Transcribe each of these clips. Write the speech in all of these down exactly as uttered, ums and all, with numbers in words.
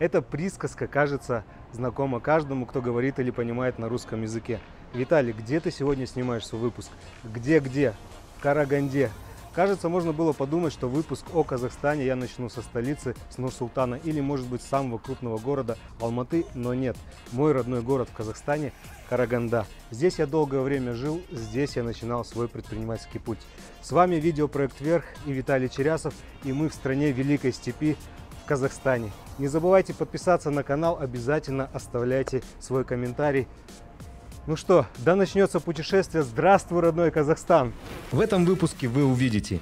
Эта присказка, кажется, знакома каждому, кто говорит или понимает на русском языке. Виталий, где ты сегодня снимаешь свой выпуск? Где-где? В Караганде. Кажется, можно было подумать, что выпуск о Казахстане я начну со столицы, с Нур-Султана или, может быть, с самого крупного города Алматы, но нет. Мой родной город в Казахстане – Караганда. Здесь я долгое время жил, здесь я начинал свой предпринимательский путь. С вами видеопроект «Вверх» и Виталий Чирясов, и мы в стране Великой Степи, в Казахстане. Не забывайте подписаться на канал, обязательно оставляйте свой комментарий. Ну что, да начнется путешествие. Здравствуй, родной Казахстан! В этом выпуске вы увидите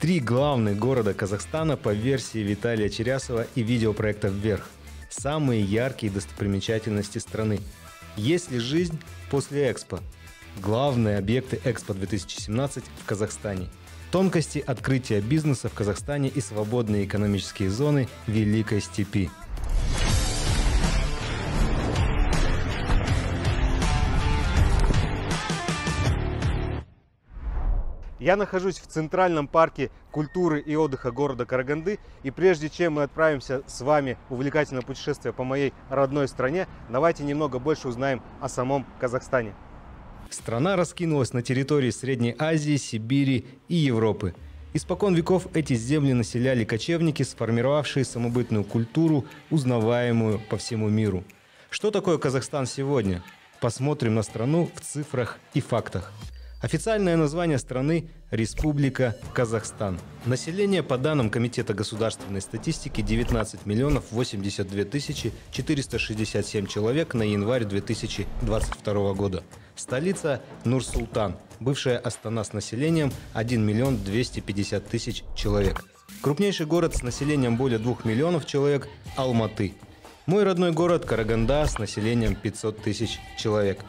три главных города Казахстана по версии Виталия Чирясова и видеопроекта «Вверх». Самые яркие достопримечательности страны. Есть ли жизнь после Экспо? Главные объекты Экспо две тысячи семнадцать в Казахстане. Тонкости открытия бизнеса в Казахстане и свободные экономические зоны Великой Степи. Я нахожусь в Центральном парке культуры и отдыха города Караганды. И прежде чем мы отправимся с вами в увлекательное путешествие по моей родной стране, давайте немного больше узнаем о самом Казахстане. Страна раскинулась на территории Средней Азии, Сибири и Европы. Испокон веков эти земли населяли кочевники, сформировавшие самобытную культуру, узнаваемую по всему миру. Что такое Казахстан сегодня? Посмотрим на страну в цифрах и фактах. Официальное название страны – Республика Казахстан. Население, по данным Комитета государственной статистики, девятнадцать миллионов восемьдесят две тысячи четыреста шестьдесят семь человек на январь две тысячи двадцать второго года. Столица – Нур-Султан, бывшая Астана с населением один миллион двести пятьдесят тысяч человек. Крупнейший город с населением более двух миллионов человек – Алматы. Мой родной город – Караганда с населением пятисот тысяч человек.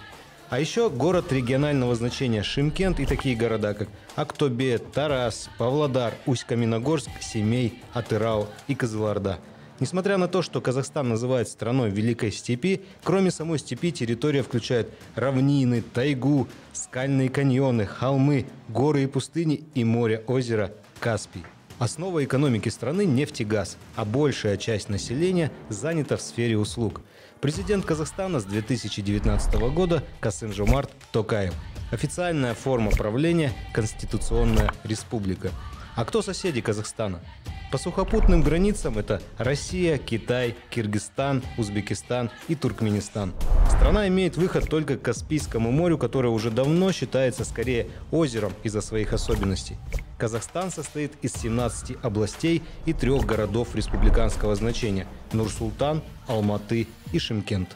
А еще город регионального значения Шымкент и такие города, как Коктубе, Тараз, Павлодар, Усть-Каменогорск, Семей, Атырау и Кызылорда. Несмотря на то, что Казахстан называют страной Великой Степи, кроме самой степи территория включает равнины, тайгу, скальные каньоны, холмы, горы и пустыни и море-озеро Каспий. Основа экономики страны – нефть и газ, а большая часть населения занята в сфере услуг. Президент Казахстана с две тысячи девятнадцатого года Касым-Жомарт Токаев. Официальная форма правления – Конституционная республика. А кто соседи Казахстана? По сухопутным границам это Россия, Китай, Киргизстан, Узбекистан и Туркменистан. Страна имеет выход только к Каспийскому морю, которое уже давно считается скорее озером из-за своих особенностей. Казахстан состоит из семнадцати областей и трех городов республиканского значения – Нур-Султан, Алматы и Шымкент.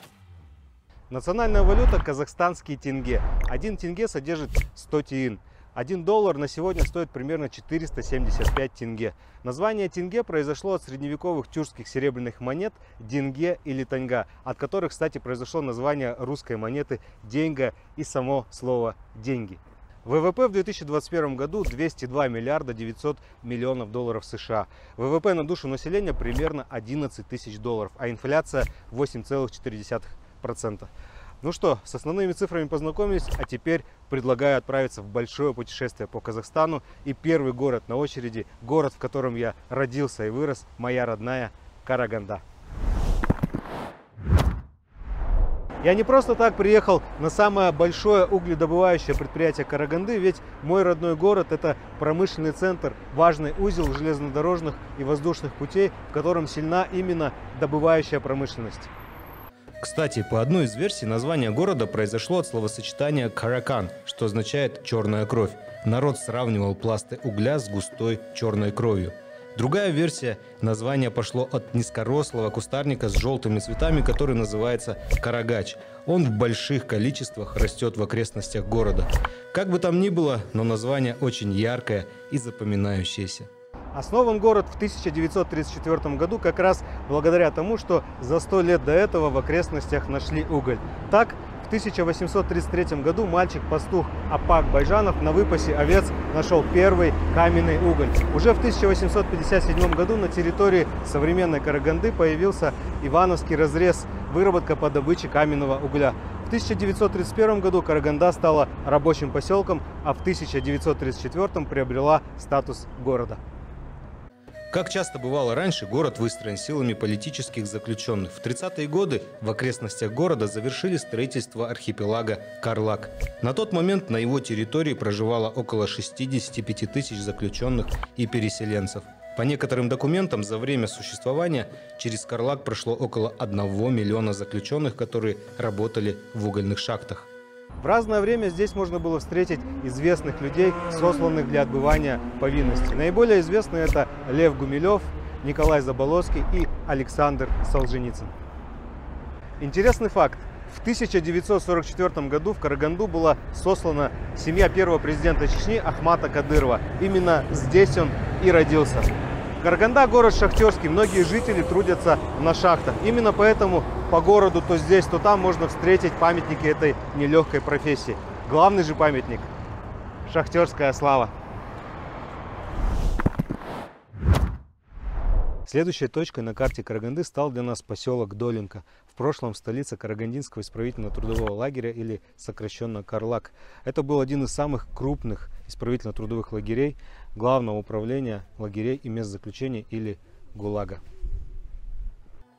Национальная валюта – казахстанский тенге. Один тенге содержит сто тиын. Один доллар на сегодня стоит примерно четыреста семьдесят пять тенге. Название тенге произошло от средневековых тюркских серебряных монет денге или таньга, от которых, кстати, произошло название русской монеты деньга и само слово деньги. ВВП в две тысячи двадцать первом году двести два миллиарда девятьсот миллионов долларов США. ВВП на душу населения примерно одиннадцать тысяч долларов, а инфляция восемь целых четыре десятых процента. Ну что, с основными цифрами познакомились, а теперь предлагаю отправиться в большое путешествие по Казахстану. И первый город на очереди, город, в котором я родился и вырос, моя родная Караганда. Я не просто так приехал на самое большое угледобывающее предприятие Караганды, ведь мой родной город – это промышленный центр, важный узел железнодорожных и воздушных путей, в котором сильна именно добывающая промышленность. Кстати, по одной из версий, название города произошло от словосочетания «каракан», что означает «черная кровь». Народ сравнивал пласты угля с густой черной кровью. Другая версия – название пошло от низкорослого кустарника с желтыми цветами, который называется карагач. Он в больших количествах растет в окрестностях города. Как бы там ни было, но название очень яркое и запоминающееся. Основан город в тысяча девятьсот тридцать четвёртом году как раз благодаря тому, что за сто лет до этого в окрестностях нашли уголь. Так, в тысяча восемьсот тридцать третьем году мальчик-пастух Апак Байжанов на выпасе овец нашел первый каменный уголь. Уже в тысяча восемьсот пятьдесят седьмом году на территории современной Караганды появился Ивановский разрез, выработка по добыче каменного угля. В тысяча девятьсот тридцать первом году Караганда стала рабочим поселком, а в тысяча девятьсот тридцать четвёртом приобрела статус города. Как часто бывало раньше, город выстроен силами политических заключенных. В тридцатые годы в окрестностях города завершили строительство архипелага Карлаг. На тот момент на его территории проживало около шестидесяти пяти тысяч заключенных и переселенцев. По некоторым документам, за время существования через Карлаг прошло около одного миллиона заключенных, которые работали в угольных шахтах. В разное время здесь можно было встретить известных людей, сосланных для отбывания повинности. Наиболее известны это Лев Гумилёв, Николай Заболоцкий и Александр Солженицын. Интересный факт. В тысяча девятьсот сорок четвёртом году в Караганду была сослана семья первого президента Чечни Ахмата Кадырова. Именно здесь он и родился. Караганда – город шахтерский, многие жители трудятся на шахтах. Именно поэтому по городу то здесь, то там можно встретить памятники этой нелегкой профессии. Главный же памятник – шахтерская слава. Следующей точкой на карте Караганды стал для нас поселок Долинка. В прошлом столица Карагандинского исправительно-трудового лагеря, или сокращенно Карлаг. Это был один из самых крупных исправительно-трудовых лагерей Главного управления лагерей и мест заключения, или ГУЛАГа.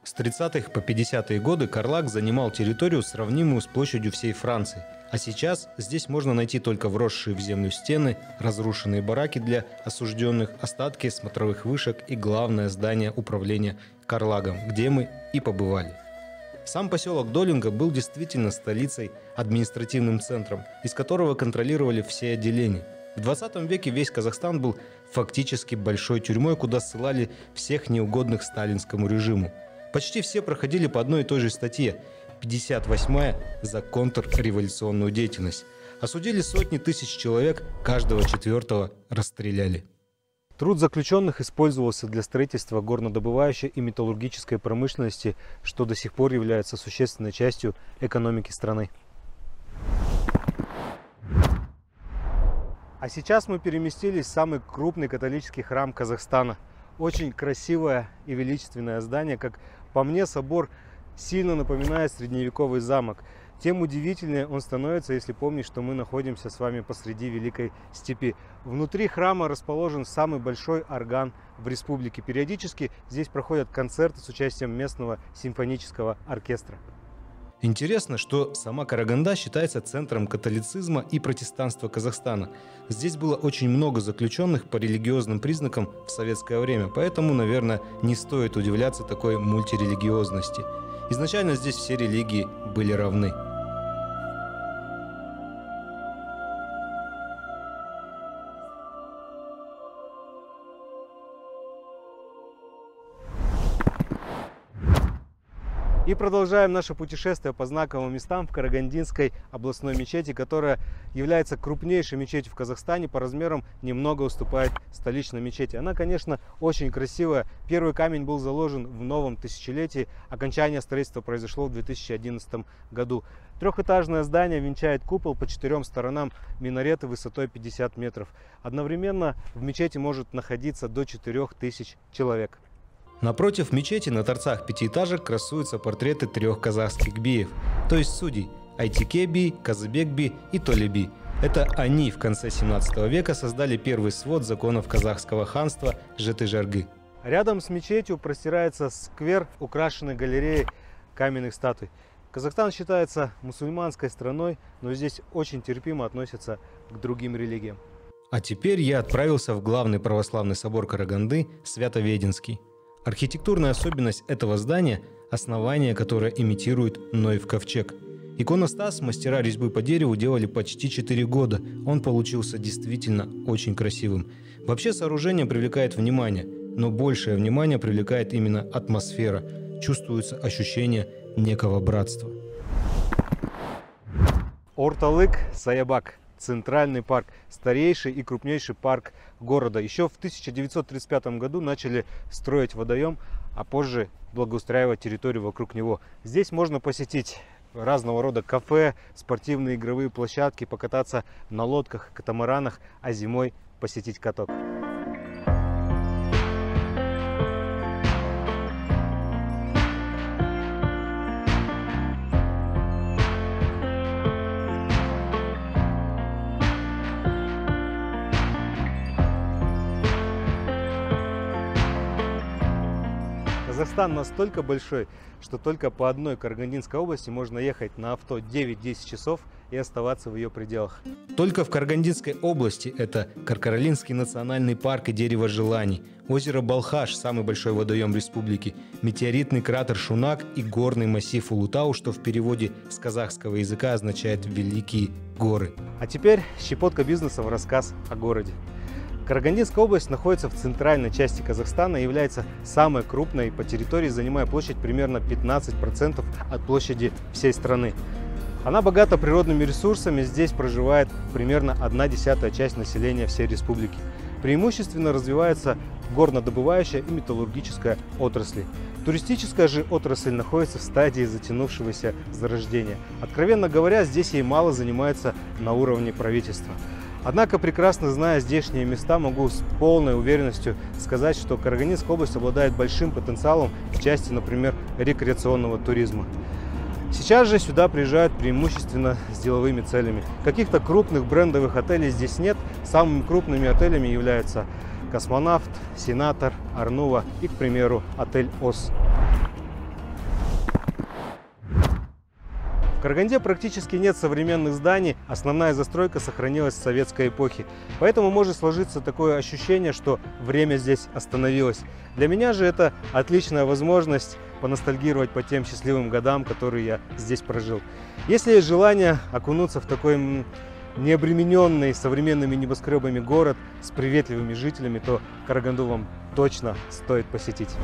С тридцатых по пятидесятые годы Карлаг занимал территорию, сравнимую с площадью всей Франции. А сейчас здесь можно найти только вросшие в землю стены, разрушенные бараки для осужденных, остатки смотровых вышек и главное здание управления Карлагом, где мы и побывали. Сам поселок Долинка был действительно столицей, административным центром, из которого контролировали все отделения. В двадцатом веке весь Казахстан был фактически большой тюрьмой, куда ссылали всех неугодных сталинскому режиму. Почти все проходили по одной и той же статье – пятьдесят восьмая за контрреволюционную деятельность. Осудили сотни тысяч человек, каждого четвертого расстреляли. Труд заключенных использовался для строительства горнодобывающей и металлургической промышленности, что до сих пор является существенной частью экономики страны. А сейчас мы переместились в самый крупный католический храм Казахстана. Очень красивое и величественное здание. Как по мне, собор сильно напоминает средневековый замок. Тем удивительнее он становится, если помнить, что мы находимся с вами посреди Великой Степи. Внутри храма расположен самый большой орган в республике. Периодически здесь проходят концерты с участием местного симфонического оркестра. Интересно, что сама Караганда считается центром католицизма и протестанства Казахстана. Здесь было очень много заключенных по религиозным признакам в советское время, поэтому, наверное, не стоит удивляться такой мультирелигиозности. Изначально здесь все религии были равны. И продолжаем наше путешествие по знаковым местам в Карагандинской областной мечети, которая является крупнейшей мечетью в Казахстане, по размерам немного уступает столичной мечети. Она, конечно, очень красивая. Первый камень был заложен в новом тысячелетии. Окончание строительства произошло в две тысячи одиннадцатом году. Трехэтажное здание венчает купол, по четырем сторонам минареты высотой пятьдесят метров. Одновременно в мечети может находиться до четырёх тысяч человек. Напротив мечети на торцах пятиэтажек красуются портреты трех казахских биев, то есть судей – Айтике би, Казыбек би и Толи би. Это они в конце семнадцатого века создали первый свод законов казахского ханства Жетыжаргы. Рядом с мечетью простирается сквер, украшенный галереей каменных статуй. Казахстан считается мусульманской страной, но здесь очень терпимо относятся к другим религиям. А теперь я отправился в главный православный собор Караганды – Свято-Веденский. Архитектурная особенность этого здания – основание, которое имитирует Ноев ковчег. Иконостас мастера резьбы по дереву делали почти четыре года. Он получился действительно очень красивым. Вообще сооружение привлекает внимание, но большее внимание привлекает именно атмосфера. Чувствуется ощущение некого братства. Орталык Саябак. Центральный парк, старейший и крупнейший парк города. Еще в тысяча девятьсот тридцать пятом году начали строить водоем, а позже благоустраивать территорию вокруг него. Здесь можно посетить разного рода кафе, спортивные игровые площадки, покататься на лодках, катамаранах, а зимой посетить каток. Казахстан настолько большой, что только по одной Карагандинской области можно ехать на авто девять-десять часов и оставаться в ее пределах. Только в Карагандинской области это Каркаралинский национальный парк и дерево желаний, озеро Балхаш, самый большой водоем республики, метеоритный кратер Шунак и горный массив Улутау, что в переводе с казахского языка означает «великие горы». А теперь щепотка бизнеса в рассказ о городе. Карагандинская область находится в центральной части Казахстана и является самой крупной по территории, занимая площадь примерно пятнадцать процентов от площади всей страны. Она богата природными ресурсами, здесь проживает примерно одна десятая часть населения всей республики. Преимущественно развивается горнодобывающая и металлургическая отрасли. Туристическая же отрасль находится в стадии затянувшегося зарождения. Откровенно говоря, здесь ей мало занимается на уровне правительства. Однако, прекрасно зная здешние места, могу с полной уверенностью сказать, что Карагандинская область обладает большим потенциалом в части, например, рекреационного туризма. Сейчас же сюда приезжают преимущественно с деловыми целями. Каких-то крупных брендовых отелей здесь нет. Самыми крупными отелями являются «Космонавт», «Сенатор», «Арнува» и, к примеру, отель «Ос». В Караганде практически нет современных зданий, основная застройка сохранилась с советской эпохи. Поэтому может сложиться такое ощущение, что время здесь остановилось. Для меня же это отличная возможность поностальгировать по тем счастливым годам, которые я здесь прожил. Если есть желание окунуться в такой необремененный современными небоскребами город с приветливыми жителями, то Караганду вам точно стоит посетить.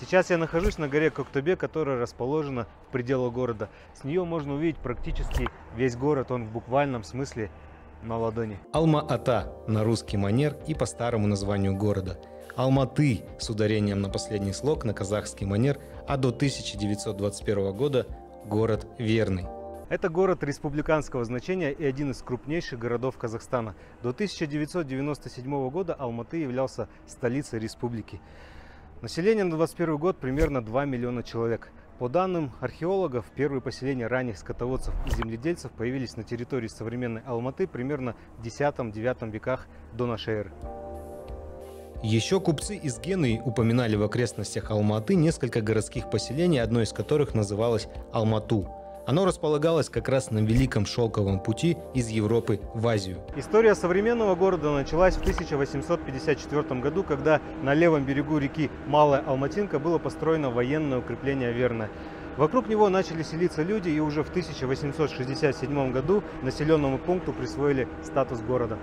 Сейчас я нахожусь на горе Коктубе, которая расположена в пределах города. С нее можно увидеть практически весь город, он в буквальном смысле на ладони. Алма-Ата на русский манер и по старому названию города. Алматы с ударением на последний слог на казахский манер, а до тысяча девятьсот двадцать первого года город Верный. Это город республиканского значения и один из крупнейших городов Казахстана. До тысяча девятьсот девяносто седьмого года Алматы являлся столицей республики. Население на двадцать первый год примерно два миллиона человек. По данным археологов, первые поселения ранних скотоводцев и земледельцев появились на территории современной Алматы примерно в десятом-девятом веках до нашей эры. Еще купцы из Генуи упоминали в окрестностях Алматы несколько городских поселений, одно из которых называлось Алмату. Оно располагалось как раз на Великом Шелковом пути из Европы в Азию. История современного города началась в тысяча восемьсот пятьдесят четвёртом году, когда на левом берегу реки Малая Алматинка было построено военное укрепление Верное. Вокруг него начали селиться люди, и уже в тысяча восемьсот шестьдесят седьмом году населенному пункту присвоили статус города.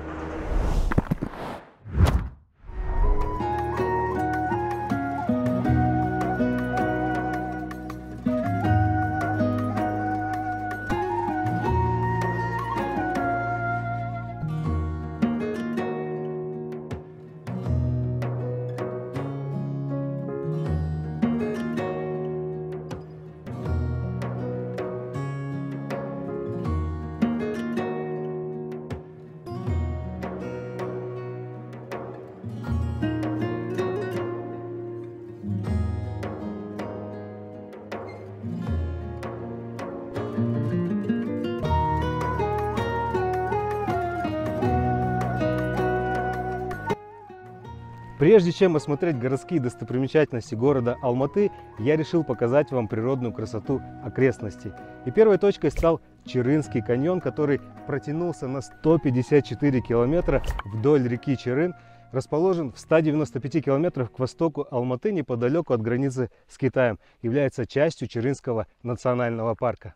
Прежде чем осмотреть городские достопримечательности города Алматы, я решил показать вам природную красоту окрестностей. И первой точкой стал Чарынский каньон, который протянулся на сто пятьдесят четыре километра вдоль реки Чарын, расположен в ста девяноста пяти километрах к востоку Алматы, неподалеку от границы с Китаем, является частью Чарынского национального парка.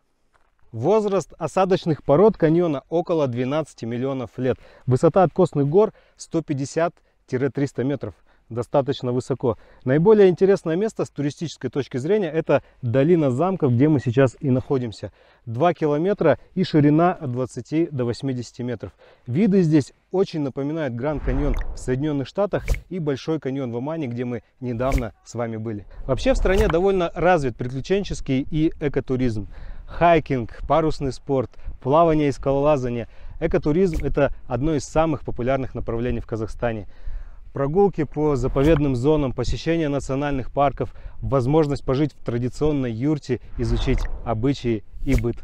Возраст осадочных пород каньона около двенадцати миллионов лет. Высота откосных гор сто пятьдесят — триста метров, достаточно высоко. Наиболее интересное место с туристической точки зрения — это долина замков, где мы сейчас и находимся. два километра и ширина от двадцати до восьмидесяти метров. Виды здесь очень напоминают Гранд каньон в Соединенных Штатах и Большой каньон в Омане, где мы недавно с вами были. Вообще в стране довольно развит приключенческий и экотуризм. Хайкинг, парусный спорт, плавание и скалолазание. Экотуризм – это одно из самых популярных направлений в Казахстане. Прогулки по заповедным зонам, посещение национальных парков, возможность пожить в традиционной юрте, изучить обычаи и быт.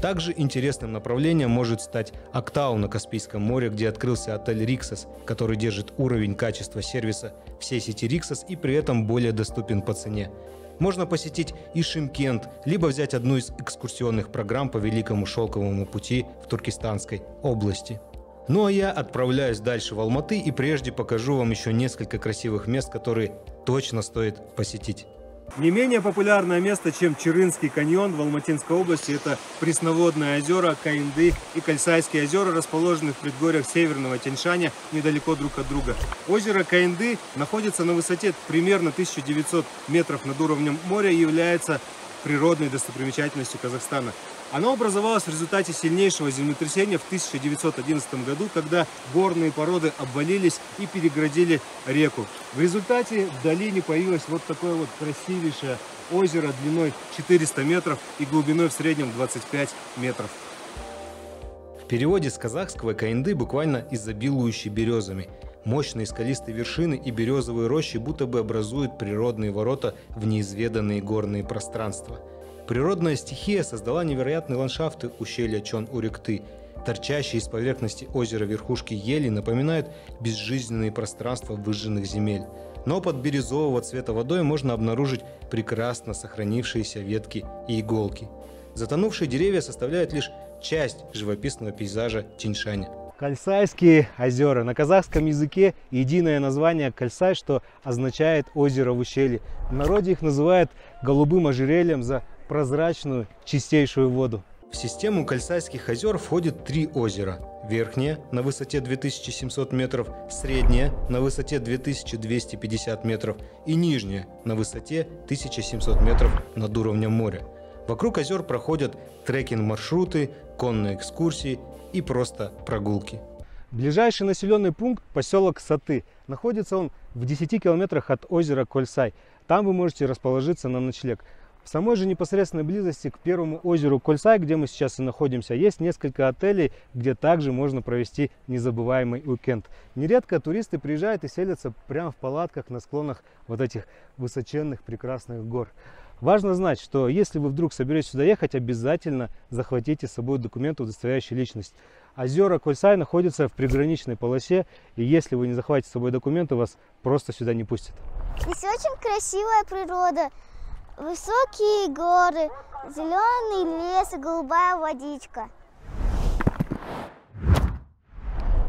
Также интересным направлением может стать Актау на Каспийском море, где открылся отель «Риксос», который держит уровень качества сервиса всей сети «Риксос» и при этом более доступен по цене. Можно посетить и Шимкент, либо взять одну из экскурсионных программ по Великому Шелковому пути в Туркестанской области. Ну а я отправляюсь дальше в Алматы и прежде покажу вам еще несколько красивых мест, которые точно стоит посетить. Не менее популярное место, чем Чарынский каньон в Алматинской области, это пресноводные озера Каинды и Кольсайские озера, расположенные в предгорьях Северного Тянь-Шаня недалеко друг от друга. Озеро Каинды находится на высоте примерно тысяча девятьсот метров над уровнем моря и является природной достопримечательностью Казахстана. Оно образовалось в результате сильнейшего землетрясения в тысяча девятьсот одиннадцатом году, когда горные породы обвалились и перегородили реку. В результате в долине появилось вот такое вот красивейшее озеро длиной четыреста метров и глубиной в среднем двадцать пять метров. В переводе с казахского Каинды буквально изобилующий березами. Мощные скалистые вершины и березовые рощи будто бы образуют природные ворота в неизведанные горные пространства. Природная стихия создала невероятные ландшафты ущелья Чон-Урикты. Торчащие из поверхности озера верхушки ели напоминают безжизненные пространства выжженных земель. Но под бирюзового цвета водой можно обнаружить прекрасно сохранившиеся ветки и иголки. Затонувшие деревья составляют лишь часть живописного пейзажа Тянь-Шаня. Кольсайские озера. На казахском языке единое название Кольсай, что означает озеро в ущелье. В народе их называют голубым ожерельем за прозрачную, чистейшую воду. В систему Кольсайских озер входит три озера. Верхнее на высоте две тысячи семьсот метров, среднее на высоте две тысячи двести пятьдесят метров и нижнее на высоте тысяча семьсот метров над уровнем моря. Вокруг озер проходят трекинг-маршруты, конные экскурсии и просто прогулки. Ближайший населенный пункт – поселок Саты. Находится он в десяти километрах от озера Кольсай. Там вы можете расположиться на ночлег. В самой же непосредственной близости к первому озеру Кольсай, где мы сейчас и находимся, есть несколько отелей, где также можно провести незабываемый уикенд. Нередко туристы приезжают и селятся прямо в палатках на склонах вот этих высоченных прекрасных гор. Важно знать, что если вы вдруг соберетесь сюда ехать, обязательно захватите с собой документ, удостоверяющий личность. Озера Кольсай находятся в приграничной полосе, и если вы не захватите с собой документы, вас просто сюда не пустят. Здесь очень красивая природа, высокие горы, зеленый лес и голубая водичка.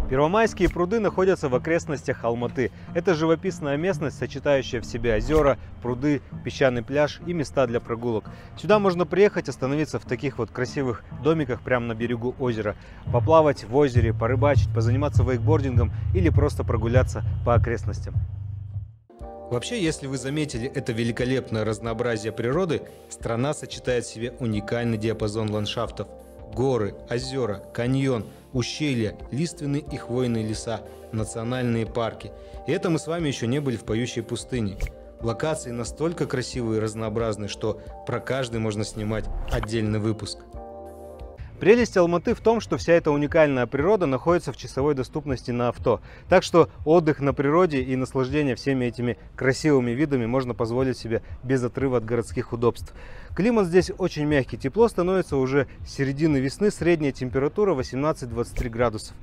Первомайские пруды находятся в окрестностях Алматы. Это живописная местность, сочетающая в себе озера, пруды, песчаный пляж и места для прогулок. Сюда можно приехать, остановиться в таких вот красивых домиках прямо на берегу озера, поплавать в озере, порыбачить, позаниматься вейкбордингом или просто прогуляться по окрестностям. Вообще, если вы заметили это великолепное разнообразие природы, страна сочетает в себе уникальный диапазон ландшафтов. Горы, озера, каньон, ущелья, лиственные и хвойные леса, национальные парки. И это мы с вами еще не были в поющей пустыне. Локации настолько красивые и разнообразные, что про каждый можно снимать отдельный выпуск. Прелесть Алматы в том, что вся эта уникальная природа находится в часовой доступности на авто. Так что отдых на природе и наслаждение всеми этими красивыми видами можно позволить себе без отрыва от городских удобств. Климат здесь очень мягкий, тепло становится уже с середины весны, средняя температура восемнадцать-двадцать три градусов.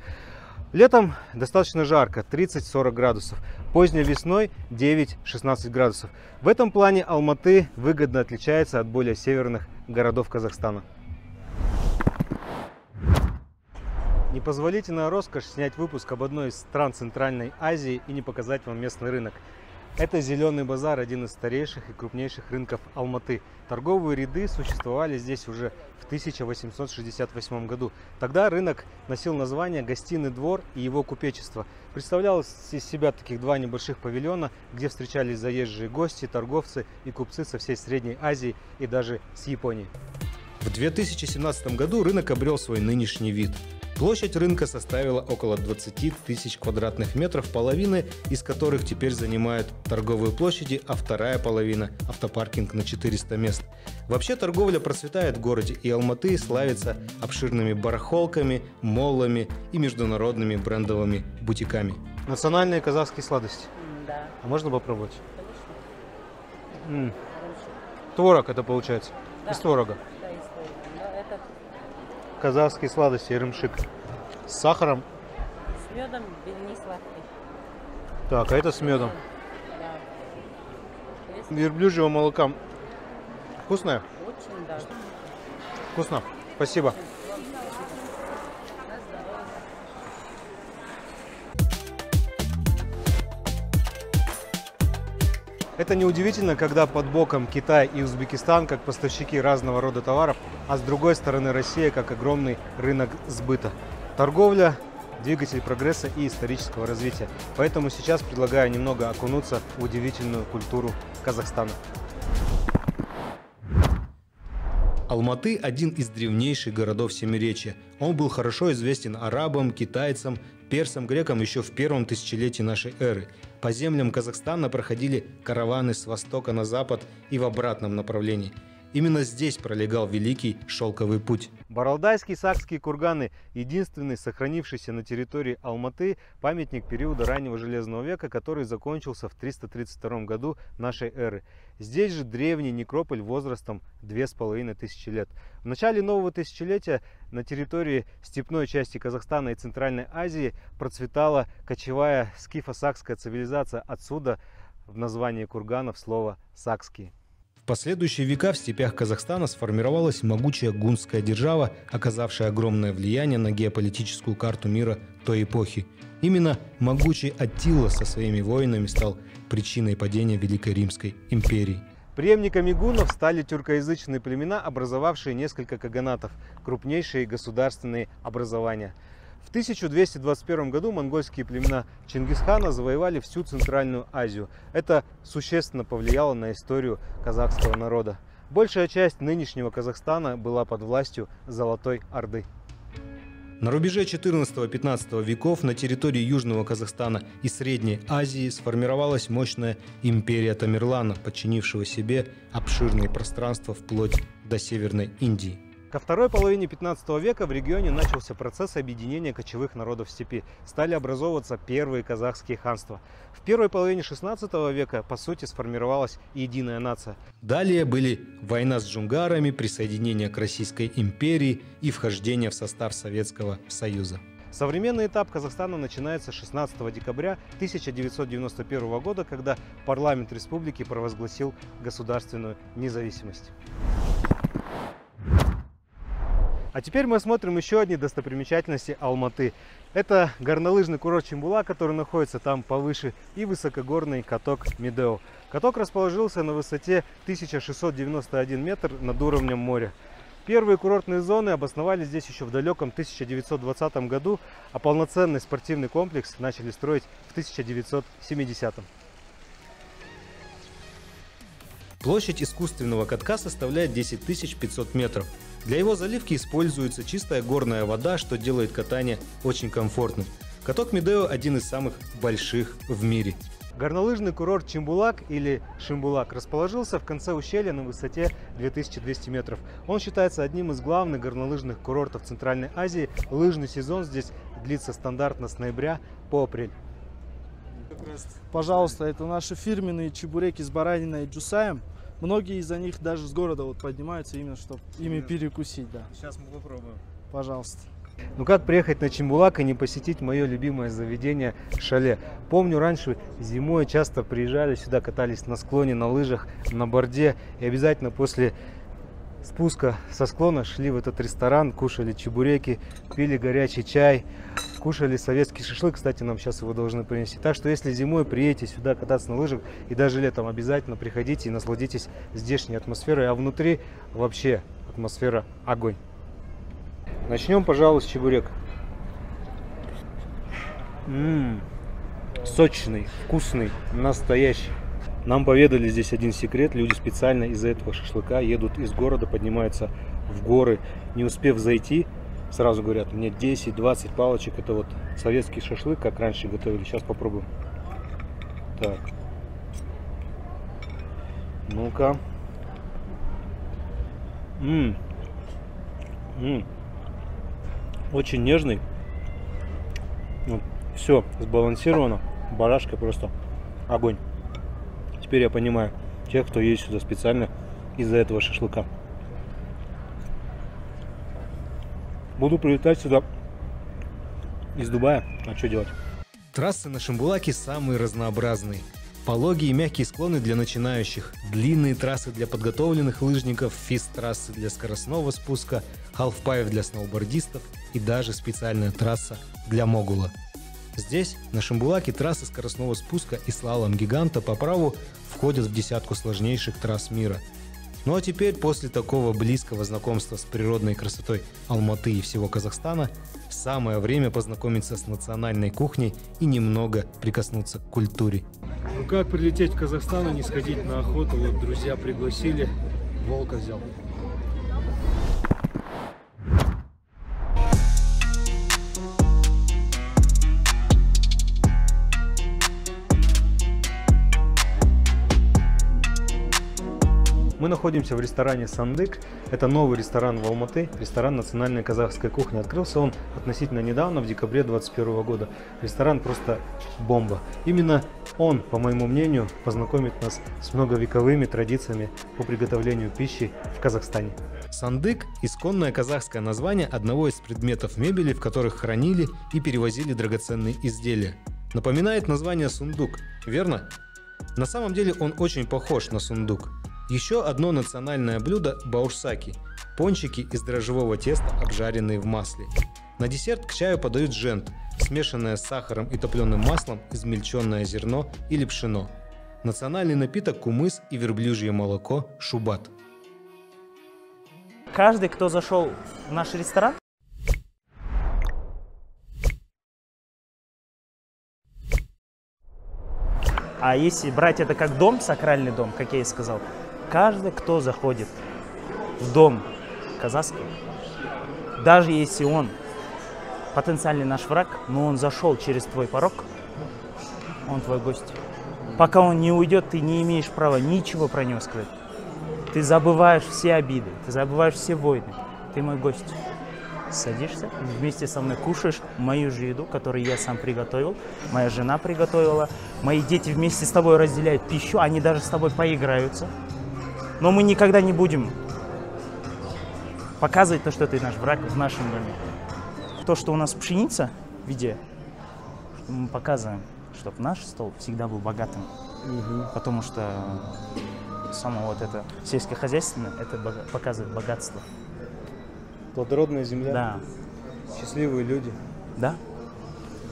Летом достаточно жарко, тридцать-сорок градусов, поздней весной девять-шестнадцать градусов. В этом плане Алматы выгодно отличается от более северных городов Казахстана. Непозволительная роскошь снять выпуск об одной из стран Центральной Азии и не показать вам местный рынок. Это Зеленый базар, один из старейших и крупнейших рынков Алматы. Торговые ряды существовали здесь уже в тысяча восемьсот шестьдесят восьмом году. Тогда рынок носил название «Гостиный двор» и его купечество. Представлял из себя таких два небольших павильона, где встречались заезжие гости, торговцы и купцы со всей Средней Азии и даже с Японии. В две тысячи семнадцатом году рынок обрел свой нынешний вид. Площадь рынка составила около двадцати тысяч квадратных метров, половины из которых теперь занимают торговые площади, а вторая половина – автопаркинг на четыреста мест. Вообще торговля процветает в городе, и Алматы славится обширными барахолками, моллами и международными брендовыми бутиками. Национальные казахские сладости? Да. А можно попробовать? Конечно. М. Творог это получается? Да. Из творога? Да, из творога. казахские сладости, ремшик с сахаром. С медом, не сладкий. Так, а это с медом. Да. Верблюжьего молока. Вкусное? Очень, да. Вкусно. Спасибо. Это неудивительно, когда под боком Китай и Узбекистан как поставщики разного рода товаров, а с другой стороны Россия как огромный рынок сбыта. Торговля – двигатель прогресса и исторического развития. Поэтому сейчас предлагаю немного окунуться в удивительную культуру Казахстана. Алматы – один из древнейших городов Семиречья. Он был хорошо известен арабам, китайцам, персам, грекам еще в первом тысячелетии нашей эры. По землям Казахстана проходили караваны с востока на запад и в обратном направлении. Именно здесь пролегал Великий Шелковый путь. Баралдайские сакские курганы – единственный сохранившийся на территории Алматы памятник периода раннего Железного века, который закончился в триста тридцать втором году нашей эры. Здесь же древний некрополь возрастом две тысячи пятьсот лет. В начале нового тысячелетия на территории степной части Казахстана и Центральной Азии процветала кочевая скифо-сакская цивилизация. Отсюда в названии курганов слово «сакские». В последующие века в степях Казахстана сформировалась могучая гунская держава, оказавшая огромное влияние на геополитическую карту мира той эпохи. Именно могучий Аттила со своими воинами стал причиной падения Великой Римской империи. Преемниками гуннов стали тюркоязычные племена, образовавшие несколько каганатов, крупнейшие государственные образования. В тысяча двести двадцать первом году монгольские племена Чингисхана завоевали всю Центральную Азию. Это существенно повлияло на историю казахского народа. Большая часть нынешнего Казахстана была под властью Золотой Орды. На рубеже четырнадцатого-пятнадцатого веков на территории Южного Казахстана и Средней Азии сформировалась мощная империя Тамерлана, подчинившего себе обширные пространства вплоть до Северной Индии. Ко второй половине пятнадцатого века в регионе начался процесс объединения кочевых народов степи. Стали образовываться первые казахские ханства. В первой половине шестнадцатого века, по сути, сформировалась единая нация. Далее были война с джунгарами, присоединение к Российской империи и вхождение в состав Советского Союза. Современный этап Казахстана начинается шестнадцатого декабря тысяча девятьсот девяносто первого года, когда парламент республики провозгласил государственную независимость. А теперь мы смотрим еще одни достопримечательности Алматы. Это горнолыжный курорт Чимбулак, который находится там повыше, и высокогорный каток Медео. Каток расположился на высоте тысяча шестьсот девяносто один метр над уровнем моря. Первые курортные зоны обосновались здесь еще в далеком тысяча девятьсот двадцатом году, а полноценный спортивный комплекс начали строить в тысяча девятьсот семидесятом. Площадь искусственного катка составляет десять тысяч пятьсот метров. Для его заливки используется чистая горная вода, что делает катание очень комфортным. Каток Медео – один из самых больших в мире. Горнолыжный курорт Чимбулак или Шимбулак расположился в конце ущелья на высоте две тысячи двести метров. Он считается одним из главных горнолыжных курортов Центральной Азии. Лыжный сезон здесь длится стандартно с ноября по апрель. Пожалуйста, это наши фирменные чебуреки с бараниной и джусаем. Многие из них даже с города вот поднимаются, именно чтобы ими перекусить. Да. Сейчас мы попробуем. Пожалуйста. Ну как приехать на Чимбулак и не посетить мое любимое заведение шале? Помню, раньше зимой часто приезжали сюда, катались на склоне, на лыжах, на борде. И обязательно после спуска со склона шли в этот ресторан, кушали чебуреки, пили горячий чай, кушали советский шашлык. Кстати, нам сейчас его должны принести. Так что, если зимой приедете сюда кататься на лыжах, и даже летом обязательно приходите и насладитесь здешней атмосферой. А внутри вообще атмосфера огонь. Начнем, пожалуй, с чебурек. М-м, сочный, вкусный, настоящий. Нам поведали здесь один секрет. Люди специально из-за этого шашлыка едут из города, поднимаются в горы. Не успев зайти, сразу говорят, мне десять-двадцать палочек. Это вот советский шашлык, как раньше готовили. Сейчас попробуем. Так. Ну-ка. М-м. М-м. Очень нежный. Вот. Все сбалансировано. Барашка просто огонь. Теперь я понимаю тех, кто едет сюда специально из-за этого шашлыка. Буду прилетать сюда из Дубая. А что делать? Трассы на Чимбулаке самые разнообразные. Пологие и мягкие склоны для начинающих, длинные трассы для подготовленных лыжников, фист-трассы для скоростного спуска, халфпайв для сноубордистов и даже специальная трасса для могула. Здесь, на Чимбулаке, трассы скоростного спуска и слалом-гиганта по праву входят в десятку сложнейших трасс мира. Ну а теперь, после такого близкого знакомства с природной красотой Алматы и всего Казахстана, самое время познакомиться с национальной кухней и немного прикоснуться к культуре. Ну как прилететь в Казахстан и не сходить на охоту? Вот друзья пригласили, волка взял. Мы находимся в ресторане «Сандык». Это новый ресторан в Алматы, ресторан национальной казахской кухни. Открылся он относительно недавно, в декабре две тысячи двадцать первого года. Ресторан просто бомба. Именно он, по моему мнению, познакомит нас с многовековыми традициями по приготовлению пищи в Казахстане. Сандык – исконное казахское название одного из предметов мебели, в которых хранили и перевозили драгоценные изделия. Напоминает название сундук, верно? На самом деле он очень похож на сундук. Еще одно национальное блюдо – баурсаки – пончики из дрожжевого теста, обжаренные в масле. На десерт к чаю подают жент, смешанное с сахаром и топленым маслом, измельченное зерно или пшено. Национальный напиток – кумыс и верблюжье молоко – шубат. Каждый, кто зашел в наш ресторан, а если брать это как дом, сакральный дом, как я и сказал, каждый, кто заходит в дом казахский, даже если он потенциальный наш враг, но он зашел через твой порог, он твой гость. Пока он не уйдет, ты не имеешь права ничего про него сказать. Ты забываешь все обиды, ты забываешь все войны. Ты мой гость. Садишься, вместе со мной кушаешь мою же еду, которую я сам приготовил, моя жена приготовила. Мои дети вместе с тобой разделяют пищу, они даже с тобой поиграются. Но мы никогда не будем показывать то, что ты наш враг в нашем доме. То, что у нас пшеница в виде, мы показываем, чтобы наш стол всегда был богатым. Угу. Потому что само вот это сельскохозяйственное, это показывает богатство. Плодородная земля, да. Счастливые люди. Да.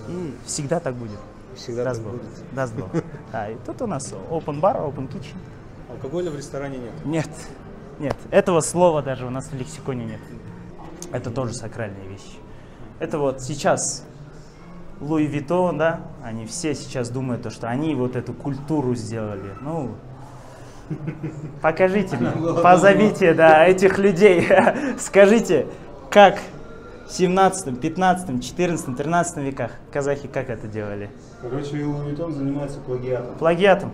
И всегда так будет. Всегда That's так будет. That's That's да, и тут у нас open bar, open kitchen. Алкоголя в ресторане нет? Нет. Нет. Этого слова даже у нас в лексиконе нет. Это тоже сакральные вещи. Это вот сейчас Луи Витон, да, они все сейчас думают, что они вот эту культуру сделали. Ну, покажите нам, позовите, да, этих людей, скажите, как в семнадцатом, пятнадцатом, четырнадцатом, тринадцатом веках казахи как это делали? Короче, Луитон занимается плагиатом. Плагиатом.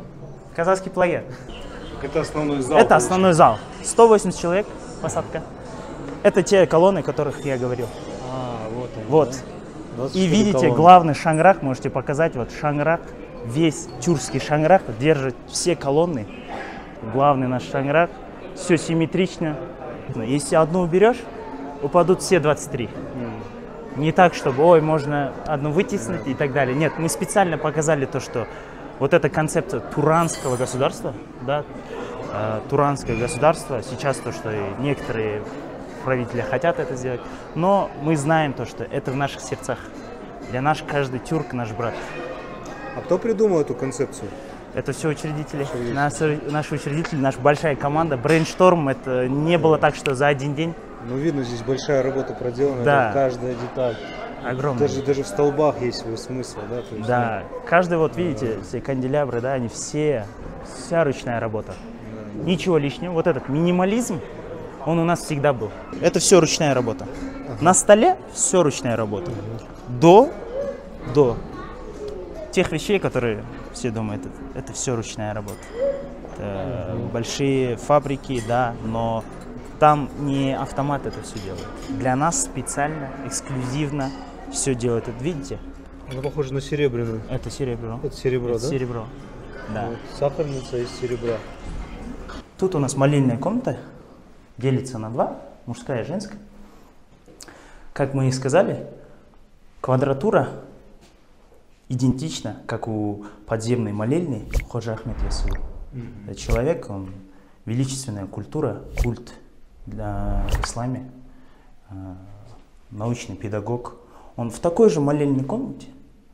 Казахский плагиат. Это основной зал. Это основной зал. сто восемьдесят человек, посадка. Это те колонны, о которых я говорил. А, вот они. Вот. Да? И видите, колонны. Главный шаңырақ, можете показать, вот шаңырақ, весь тюркский шаңырақ держит все колонны. Главный наш шаңырақ, все симметрично. Если одну уберешь, упадут все двадцать три. Mm. Не так, чтобы, ой, можно одну вытеснить mm. и так далее. Нет, мы специально показали то, что вот эта концепция туранского государства, да, э, туранское государство, сейчас то, что некоторые правители хотят это сделать, но мы знаем то, что это в наших сердцах. Для нас каждый тюрк наш брат. А кто придумал эту концепцию? Это все учредители. Наши, наши учредители, наша большая команда. Брейншторм, это не было так, что за один день. Ну, видно, здесь большая работа проделана, да. Каждая деталь. Огромная. Даже, даже в столбах есть свой смысл, да? То есть, да. Ну, каждый, вот видите, да. Все канделябры, да, они все, вся ручная работа. Да, да. Ничего лишнего. Вот этот минимализм, он у нас всегда был. Это все ручная работа. Ага. На столе все ручная работа. Ага. До, до тех вещей, которые... Все думают, это, это все ручная работа. Это mm-hmm. большие фабрики, да, но там не автомат это все делает. Для нас специально, эксклюзивно все делают. Это, видите? Оно похоже на серебряную. Это серебро. Это серебро, это да? серебро, да. Вот, сахарница из серебра. Тут у нас молельная комната делится на два, мужская и женская. как мы и сказали, квадратура идентична, как у подземной молельной Ходжа Ахмед Ясави. Mm-hmm. Человек, он величественная культура, культ для исламе, научный педагог. Он в такой же молельной комнате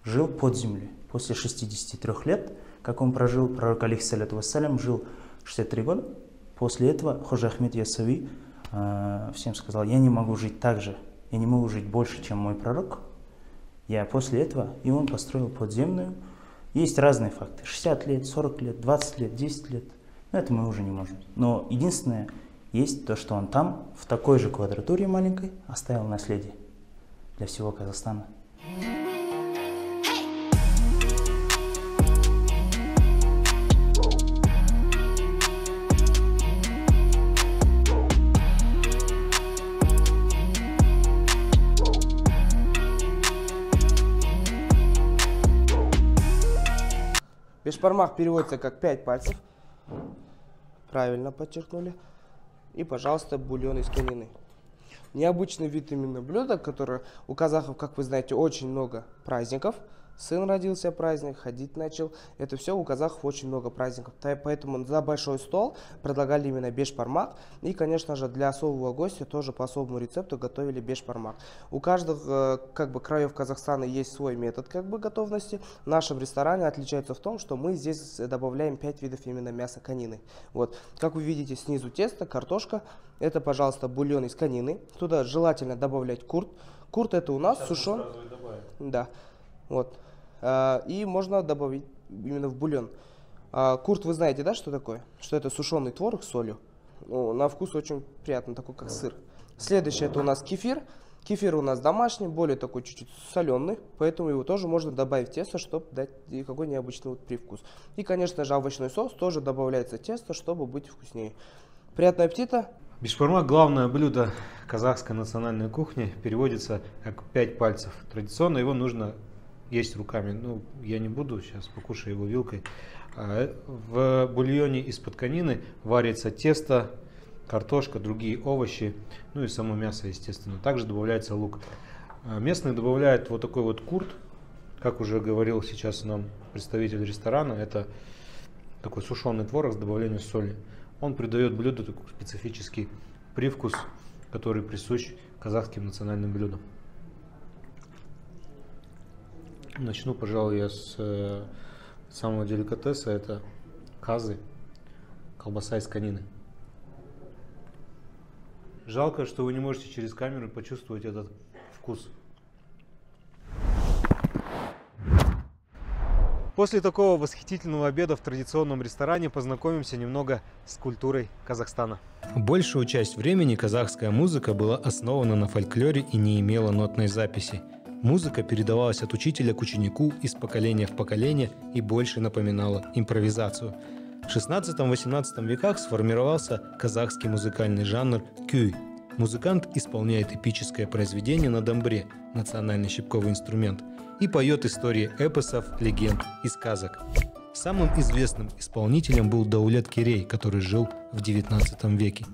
жил под землей. После шестидесяти трёх лет, как он прожил, пророк алейхиссалату вассалям жил шестьдесят три года. После этого Ходжа Ахмед Ясави э, всем сказал: я не могу жить так же, я не могу жить больше, чем мой пророк. Я после этого, и он построил подземную. Есть разные факты: шестьдесят лет, сорок лет, двадцать лет, десять лет. Но это мы уже не можем. Но единственное есть то, что он там, в такой же квадратуре маленькой, оставил наследие для всего Казахстана. Бешбармак переводится как пять пальцев. Правильно подчеркнули. И, пожалуйста, бульон из конины. Необычный вид именно блюда, которое у казахов, как вы знаете, очень много праздников. Сын родился, праздник, ходить начал. Это все у казахов очень много праздников. Поэтому за большой стол предлагали именно бешбармак. И, конечно же, для особого гостя тоже по особому рецепту готовили бешбармак. У каждого как бы, краев Казахстана есть свой метод как бы, готовности. В нашем ресторане отличается в том, что мы здесь добавляем пять видов именно мяса конины. Вот. Как вы видите, снизу тесто, картошка. Это, пожалуйста, бульон из конины. Туда желательно добавлять курт. Курт это у нас сушен. Да. Вот. И можно добавить именно в бульон. Курт, вы знаете, да, что такое? Что это сушеный творог с солью. Ну, на вкус очень приятно, такой как сыр. Следующее это у нас кефир. Кефир у нас домашний, более такой чуть-чуть соленый, поэтому его тоже можно добавить в тесто, чтобы дать какой необычный вот привкус. И, конечно же, овощной соус тоже добавляется в тесто, чтобы быть вкуснее. Приятного аппетита! Бешбармак – главное блюдо казахской национальной кухни, переводится как пять пальцев. Традиционно его нужно есть руками. Ну, я не буду, сейчас покушаю его вилкой. В бульоне из-под конины варится тесто, картошка, другие овощи, ну и само мясо, естественно. Также добавляется лук. Местные добавляют вот такой вот курт, как уже говорил сейчас нам представитель ресторана. Это такой сушеный творог с добавлением соли. Он придает блюду такой специфический привкус, который присущ казахским национальным блюдам. Начну, пожалуй, я с э, самого деликатеса, это казы, колбаса из конины. Жалко, что вы не можете через камеру почувствовать этот вкус. После такого восхитительного обеда в традиционном ресторане познакомимся немного с культурой Казахстана. Большую часть времени казахская музыка была основана на фольклоре и не имела нотной записи. Музыка передавалась от учителя к ученику из поколения в поколение и больше напоминала импровизацию. В шестнадцатом-восемнадцатом веках сформировался казахский музыкальный жанр кюй. Музыкант исполняет эпическое произведение на домбре, национальный щипковый инструмент, и поет истории эпосов, легенд и сказок. Самым известным исполнителем был Даулет Керей, который жил в девятнадцатом веке.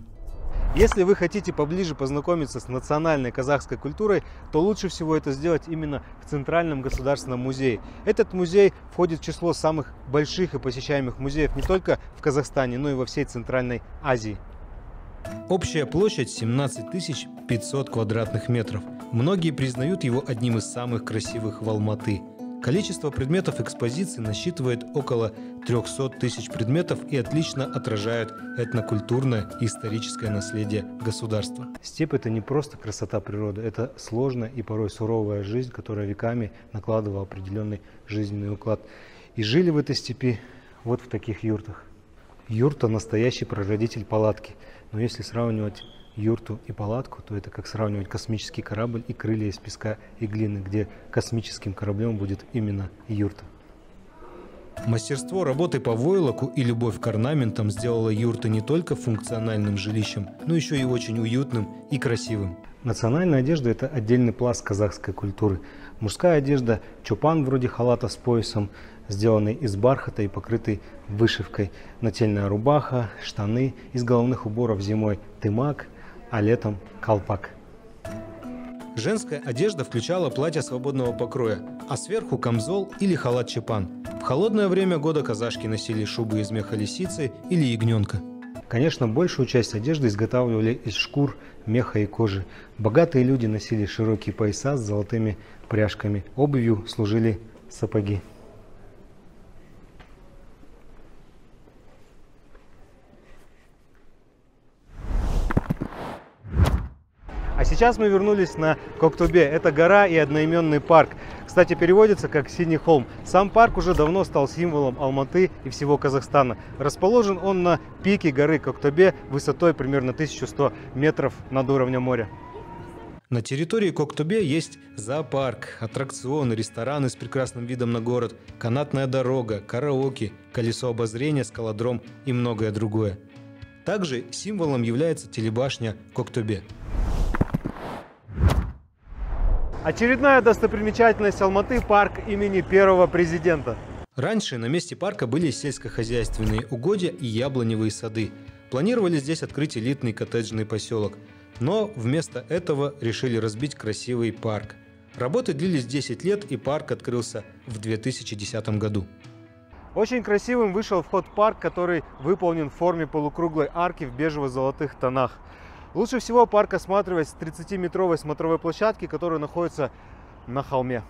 Если вы хотите поближе познакомиться с национальной казахской культурой, то лучше всего это сделать именно в Центральном государственном музее. Этот музей входит в число самых больших и посещаемых музеев не только в Казахстане, но и во всей Центральной Азии. Общая площадь семнадцать тысяч пятьсот квадратных метров. Многие признают его одним из самых красивых в Алматы. Количество предметов экспозиции насчитывает около трёхсот тысяч предметов и отлично отражает этнокультурное и историческое наследие государства. Степь – это не просто красота природы, это сложная и порой суровая жизнь, которая веками накладывала определенный жизненный уклад. И жили в этой степи вот в таких юртах. Юрта – настоящий прародитель палатки, но если сравнивать юрту и палатку, то это как сравнивать космический корабль и крылья из песка и глины, где космическим кораблем будет именно юрта. Мастерство работы по войлоку и любовь к орнаментам сделала юрту не только функциональным жилищем, но еще и очень уютным и красивым. Национальная одежда – это отдельный пласт казахской культуры. Мужская одежда – чопан вроде халата с поясом, сделанный из бархата и покрытый вышивкой. Нательная рубаха, штаны, из головных уборов зимой тымак, а летом колпак. Женская одежда включала платье свободного покроя, а сверху камзол или халат-чепан. В холодное время года казашки носили шубы из меха лисицы или ягненка. Конечно, большую часть одежды изготавливали из шкур, меха и кожи. Богатые люди носили широкие пояса с золотыми пряжками. Обувью служили сапоги. А сейчас мы вернулись на Коктубе. Это гора и одноименный парк. Кстати, переводится как «Синий холм». Сам парк уже давно стал символом Алматы и всего Казахстана. Расположен он на пике горы Коктубе высотой примерно тысяча сто метров над уровнем моря. На территории Коктубе есть зоопарк, аттракционы, рестораны с прекрасным видом на город, канатная дорога, караоке, колесо обозрения, скалодром и многое другое. Также символом является телебашня Коктубе. Очередная достопримечательность Алматы – парк имени первого президента. Раньше на месте парка были сельскохозяйственные угодья и яблоневые сады. Планировали здесь открыть элитный коттеджный поселок. Но вместо этого решили разбить красивый парк. Работы длились десять лет, и парк открылся в две тысячи десятом году. Очень красивым вышел вход в парк, который выполнен в форме полукруглой арки в бежево-золотых тонах. Лучше всего парк осматривать с тридцатиметровой смотровой площадки, которая находится на холме.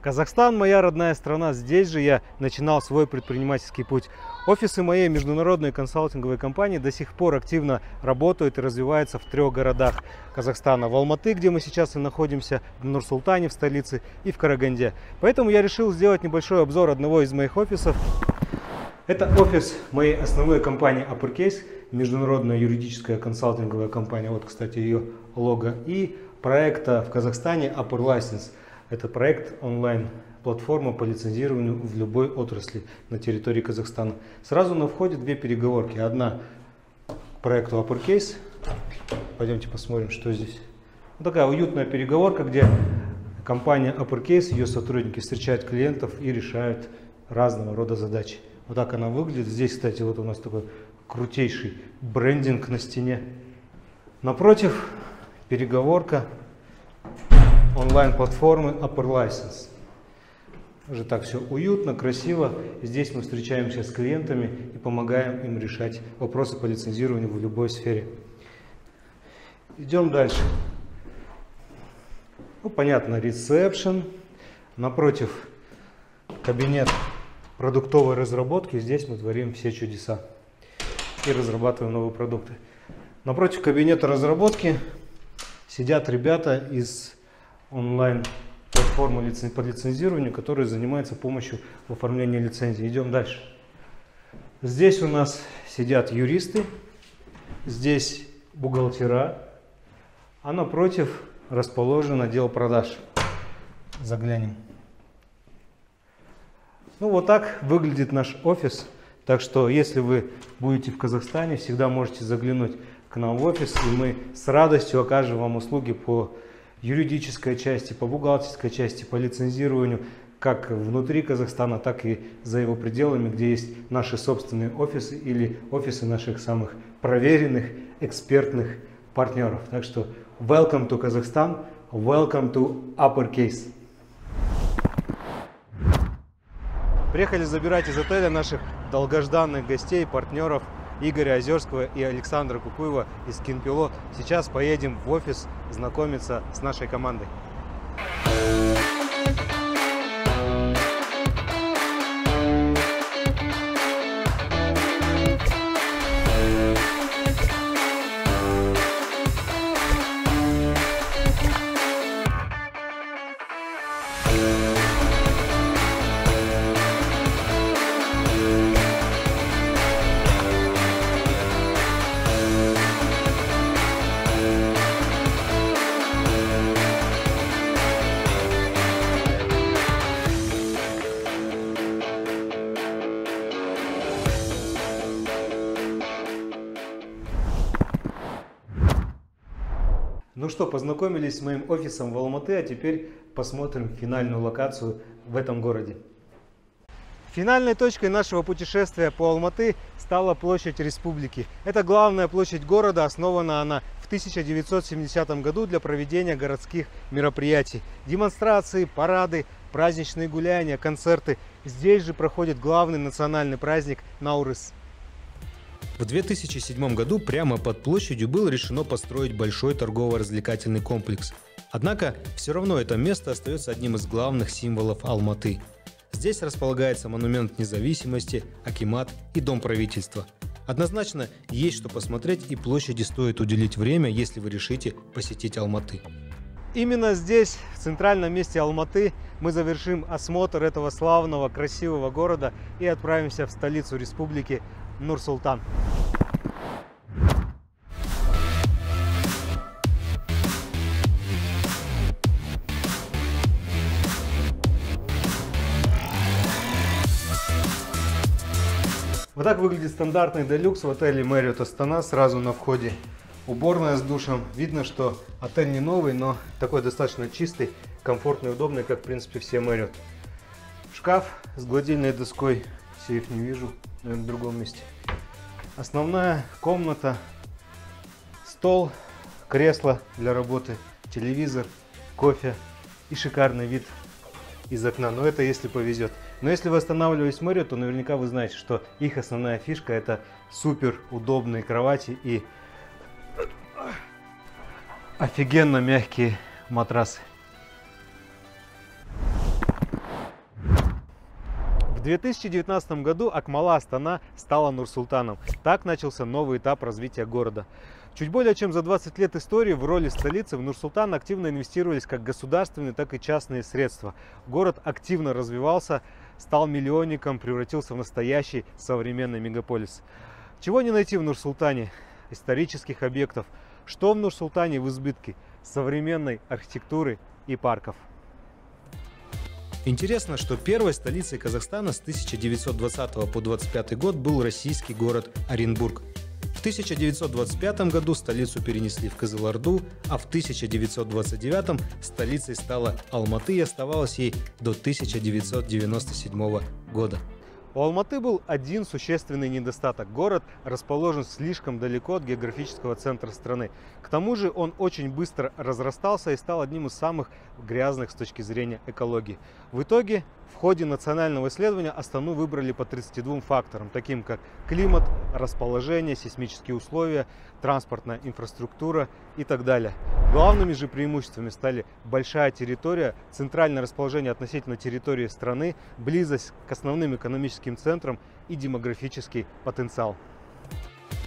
Казахстан – моя родная страна. Здесь же я начинал свой предпринимательский путь. Офисы моей международной консалтинговой компании до сих пор активно работают и развиваются в трех городах Казахстана. В Алматы, где мы сейчас и находимся, в Нур-Султане, в столице, и в Караганде. Поэтому я решил сделать небольшой обзор одного из моих офисов. Это офис моей основной компании UpperCase, международная юридическая консалтинговая компания, вот, кстати, ее лого, и проекта в Казахстане UpperLicense. Это проект онлайн-платформа по лицензированию в любой отрасли на территории Казахстана. Сразу на входе две переговорки. Одна проекту UpperCase. Пойдемте посмотрим, что здесь. Вот такая уютная переговорка, где компания UpperCase, ее сотрудники встречают клиентов и решают разного рода задачи. Вот так она выглядит. Здесь, кстати, вот у нас такой крутейший брендинг на стене. Напротив переговорка онлайн-платформы UpperLicense. Уже так все уютно, красиво. Здесь мы встречаемся с клиентами и помогаем им решать вопросы по лицензированию в любой сфере. Идем дальше. Ну, понятно, ресепшн. Напротив кабинет продуктовой разработки. Здесь мы творим все чудеса и разрабатываем новые продукты. Напротив кабинета разработки сидят ребята из онлайн-платформы по лицензированию, которые занимаются помощью в оформлении лицензии. Идем дальше. Здесь у нас сидят юристы, здесь бухгалтера, а напротив расположен отдел продаж. Заглянем. Ну, вот так выглядит наш офис. Так что, если вы будете в Казахстане, всегда можете заглянуть к нам в офис, и мы с радостью окажем вам услуги по юридической части, по бухгалтерской части, по лицензированию, как внутри Казахстана, так и за его пределами, где есть наши собственные офисы или офисы наших самых проверенных, экспертных партнеров. Так что, welcome to Kazakhstan, welcome to UpperCase. Приехали забирать из отеля наших долгожданных гостей, партнеров Игоря Озерского и Александра Кукуева из Кинпило. Сейчас поедем в офис знакомиться с нашей командой. Ну что, познакомились с моим офисом в Алматы, а теперь посмотрим финальную локацию в этом городе. Финальной точкой нашего путешествия по Алматы стала площадь Республики. Это главная площадь города, основана она в тысяча девятьсот семидесятом году для проведения городских мероприятий. Демонстрации, парады, праздничные гуляния, концерты. Здесь же проходит главный национальный праздник Наурыз. В две тысячи седьмом году прямо под площадью было решено построить большой торгово-развлекательный комплекс. Однако все равно это место остается одним из главных символов Алматы. Здесь располагается монумент независимости, акимат и дом правительства. Однозначно есть что посмотреть, и площади стоит уделить время, если вы решите посетить Алматы. Именно здесь, в центральном месте Алматы, мы завершим осмотр этого славного, красивого города и отправимся в столицу республики Нур-Султан. Вот так выглядит стандартный делюкс в отеле Marriott Астана сразу на входе. Уборная с душем. Видно, что отель не новый, но такой достаточно чистый, комфортный, удобный, как в принципе все Marriott. Шкаф с гладильной доской. Сейф не вижу, наверное, в другом месте. Основная комната. Стол, кресло для работы, телевизор, кофе и шикарный вид из окна. Но это если повезет. Но если вы останавливаетесь в Marriott, то наверняка вы знаете, что их основная фишка — это супер удобные кровати и офигенно мягкие матрасы. В две тысячи девятнадцатом году Акмала Астана стала Нур-Султаном. Так начался новый этап развития города. Чуть более чем за двадцать лет истории в роли столицы в Нур-Султан активно инвестировались как государственные, так и частные средства. Город активно развивался, стал миллионником, превратился в настоящий современный мегаполис. Чего не найти в Нур-Султане? Исторических объектов. Что в Нур-Султане в избытке? Современной архитектуры и парков. Интересно, что первой столицей Казахстана с тысяча девятьсот двадцатого по двадцать пятый год был российский город Оренбург. В тысяча девятьсот двадцать пятом году столицу перенесли в Кызылорду, а в тысяча девятьсот двадцать девятом столицей стала Алматы и оставалась ей до тысяча девятьсот девяносто седьмого года. У Алматы был один существенный недостаток. Город расположен слишком далеко от географического центра страны. К тому же он очень быстро разрастался и стал одним из самых грязных с точки зрения экологии. В итоге в ходе национального исследования Астану выбрали по тридцати двум факторам, таким как климат, расположение, сейсмические условия, транспортная инфраструктура и так далее. Главными же преимуществами стали большая территория, центральное расположение относительно территории страны, близость к основным экономическим центрам и демографический потенциал.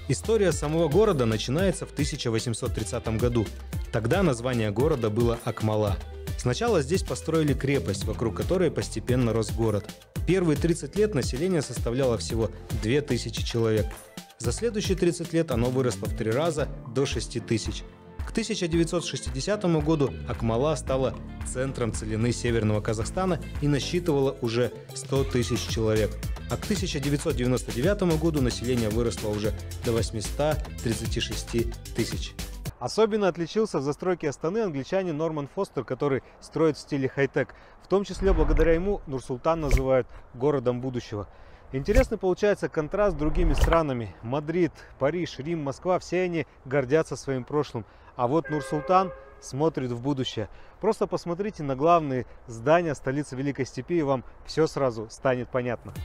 История самого города начинается в тысяча восемьсот тридцатом году. Тогда название города было Акмала. Сначала здесь построили крепость, вокруг которой постепенно рос город. Первые тридцать лет население составляло всего две тысячи человек. За следующие тридцать лет оно выросло в три раза до шести тысяч. К тысяча девятьсот шестидесятому году Акмала стала центром целины Северного Казахстана и насчитывала уже сто тысяч человек. А к тысяча девятьсот девяносто девятому году население выросло уже до восьмисот тридцати шести тысяч. Особенно отличился в застройке Астаны англичанин Норман Фостер, который строит в стиле хай-тек. В том числе благодаря ему Нур-Султан называют городом будущего. Интересный получается контраст с другими странами. Мадрид, Париж, Рим, Москва – все они гордятся своим прошлым. А вот Нур-Султан смотрит в будущее. Просто посмотрите на главные здания столицы Великой Степи, и вам все сразу станет понятно.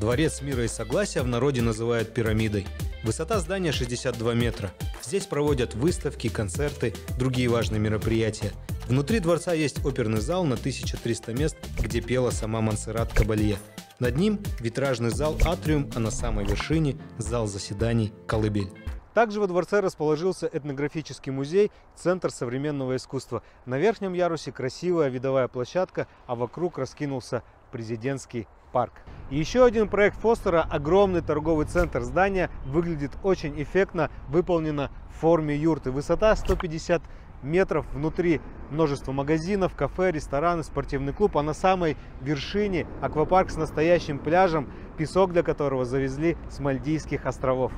Дворец мира и согласия в народе называют пирамидой. Высота здания шестьдесят два метра. Здесь проводят выставки, концерты, другие важные мероприятия. Внутри дворца есть оперный зал на тысячу триста мест, где пела сама Монсеррат Кабалье. Над ним витражный зал «Атриум», а на самой вершине – зал заседаний «Колыбель». Также во дворце расположился этнографический музей, центр современного искусства. На верхнем ярусе красивая видовая площадка, а вокруг раскинулся президентский парк. И еще один проект Фостера – огромный торговый центр. Здание выглядит очень эффектно, выполнено в форме юрты. Высота сто пятьдесят метров, внутри множество магазинов, кафе, рестораны, спортивный клуб. А на самой вершине аквапарк с настоящим пляжем, песок для которого завезли с Мальдивских островов.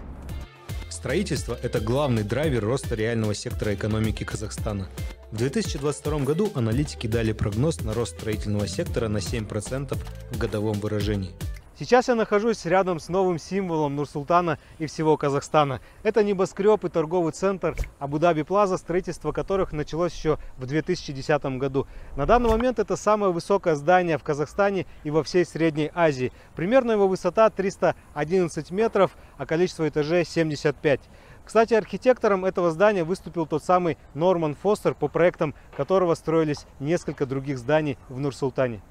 Строительство – это главный драйвер роста реального сектора экономики Казахстана. В две тысячи двадцать втором году аналитики дали прогноз на рост строительного сектора на семь процентов в годовом выражении. Сейчас я нахожусь рядом с новым символом Нур-Султана и всего Казахстана. Это небоскреб и торговый центр Абу-Даби Плаза, строительство которых началось еще в две тысячи десятом году. На данный момент это самое высокое здание в Казахстане и во всей Средней Азии. Примерно его высота триста одиннадцать метров, а количество этажей семьдесят пять. Кстати, архитектором этого здания выступил тот самый Норман Фостер, по проектам которого строились несколько других зданий в Нур-Султане.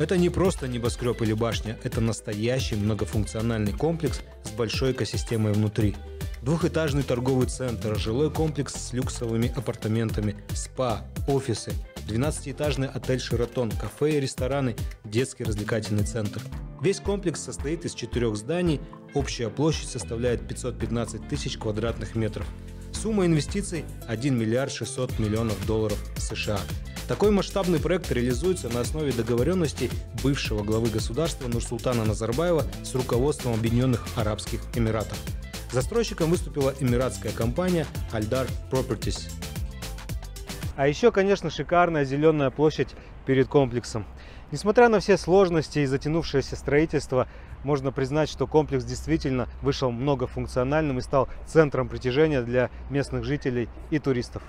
Это не просто небоскреб или башня, это настоящий многофункциональный комплекс с большой экосистемой внутри. Двухэтажный торговый центр, жилой комплекс с люксовыми апартаментами, спа, офисы, двенадцатиэтажный отель «Шератон», кафе и рестораны, детский развлекательный центр. Весь комплекс состоит из четырех зданий, общая площадь составляет пятьсот пятнадцать тысяч квадратных метров. Сумма инвестиций – один миллиард шестьсот миллионов долларов США. Такой масштабный проект реализуется на основе договоренности бывшего главы государства Нурсултана Назарбаева с руководством Объединенных Арабских Эмиратов. Застройщиком выступила эмиратская компания «Альдар Properties». А еще, конечно, шикарная зеленая площадь перед комплексом. Несмотря на все сложности и затянувшееся строительство, можно признать, что комплекс действительно вышел многофункциональным и стал центром притяжения для местных жителей и туристов.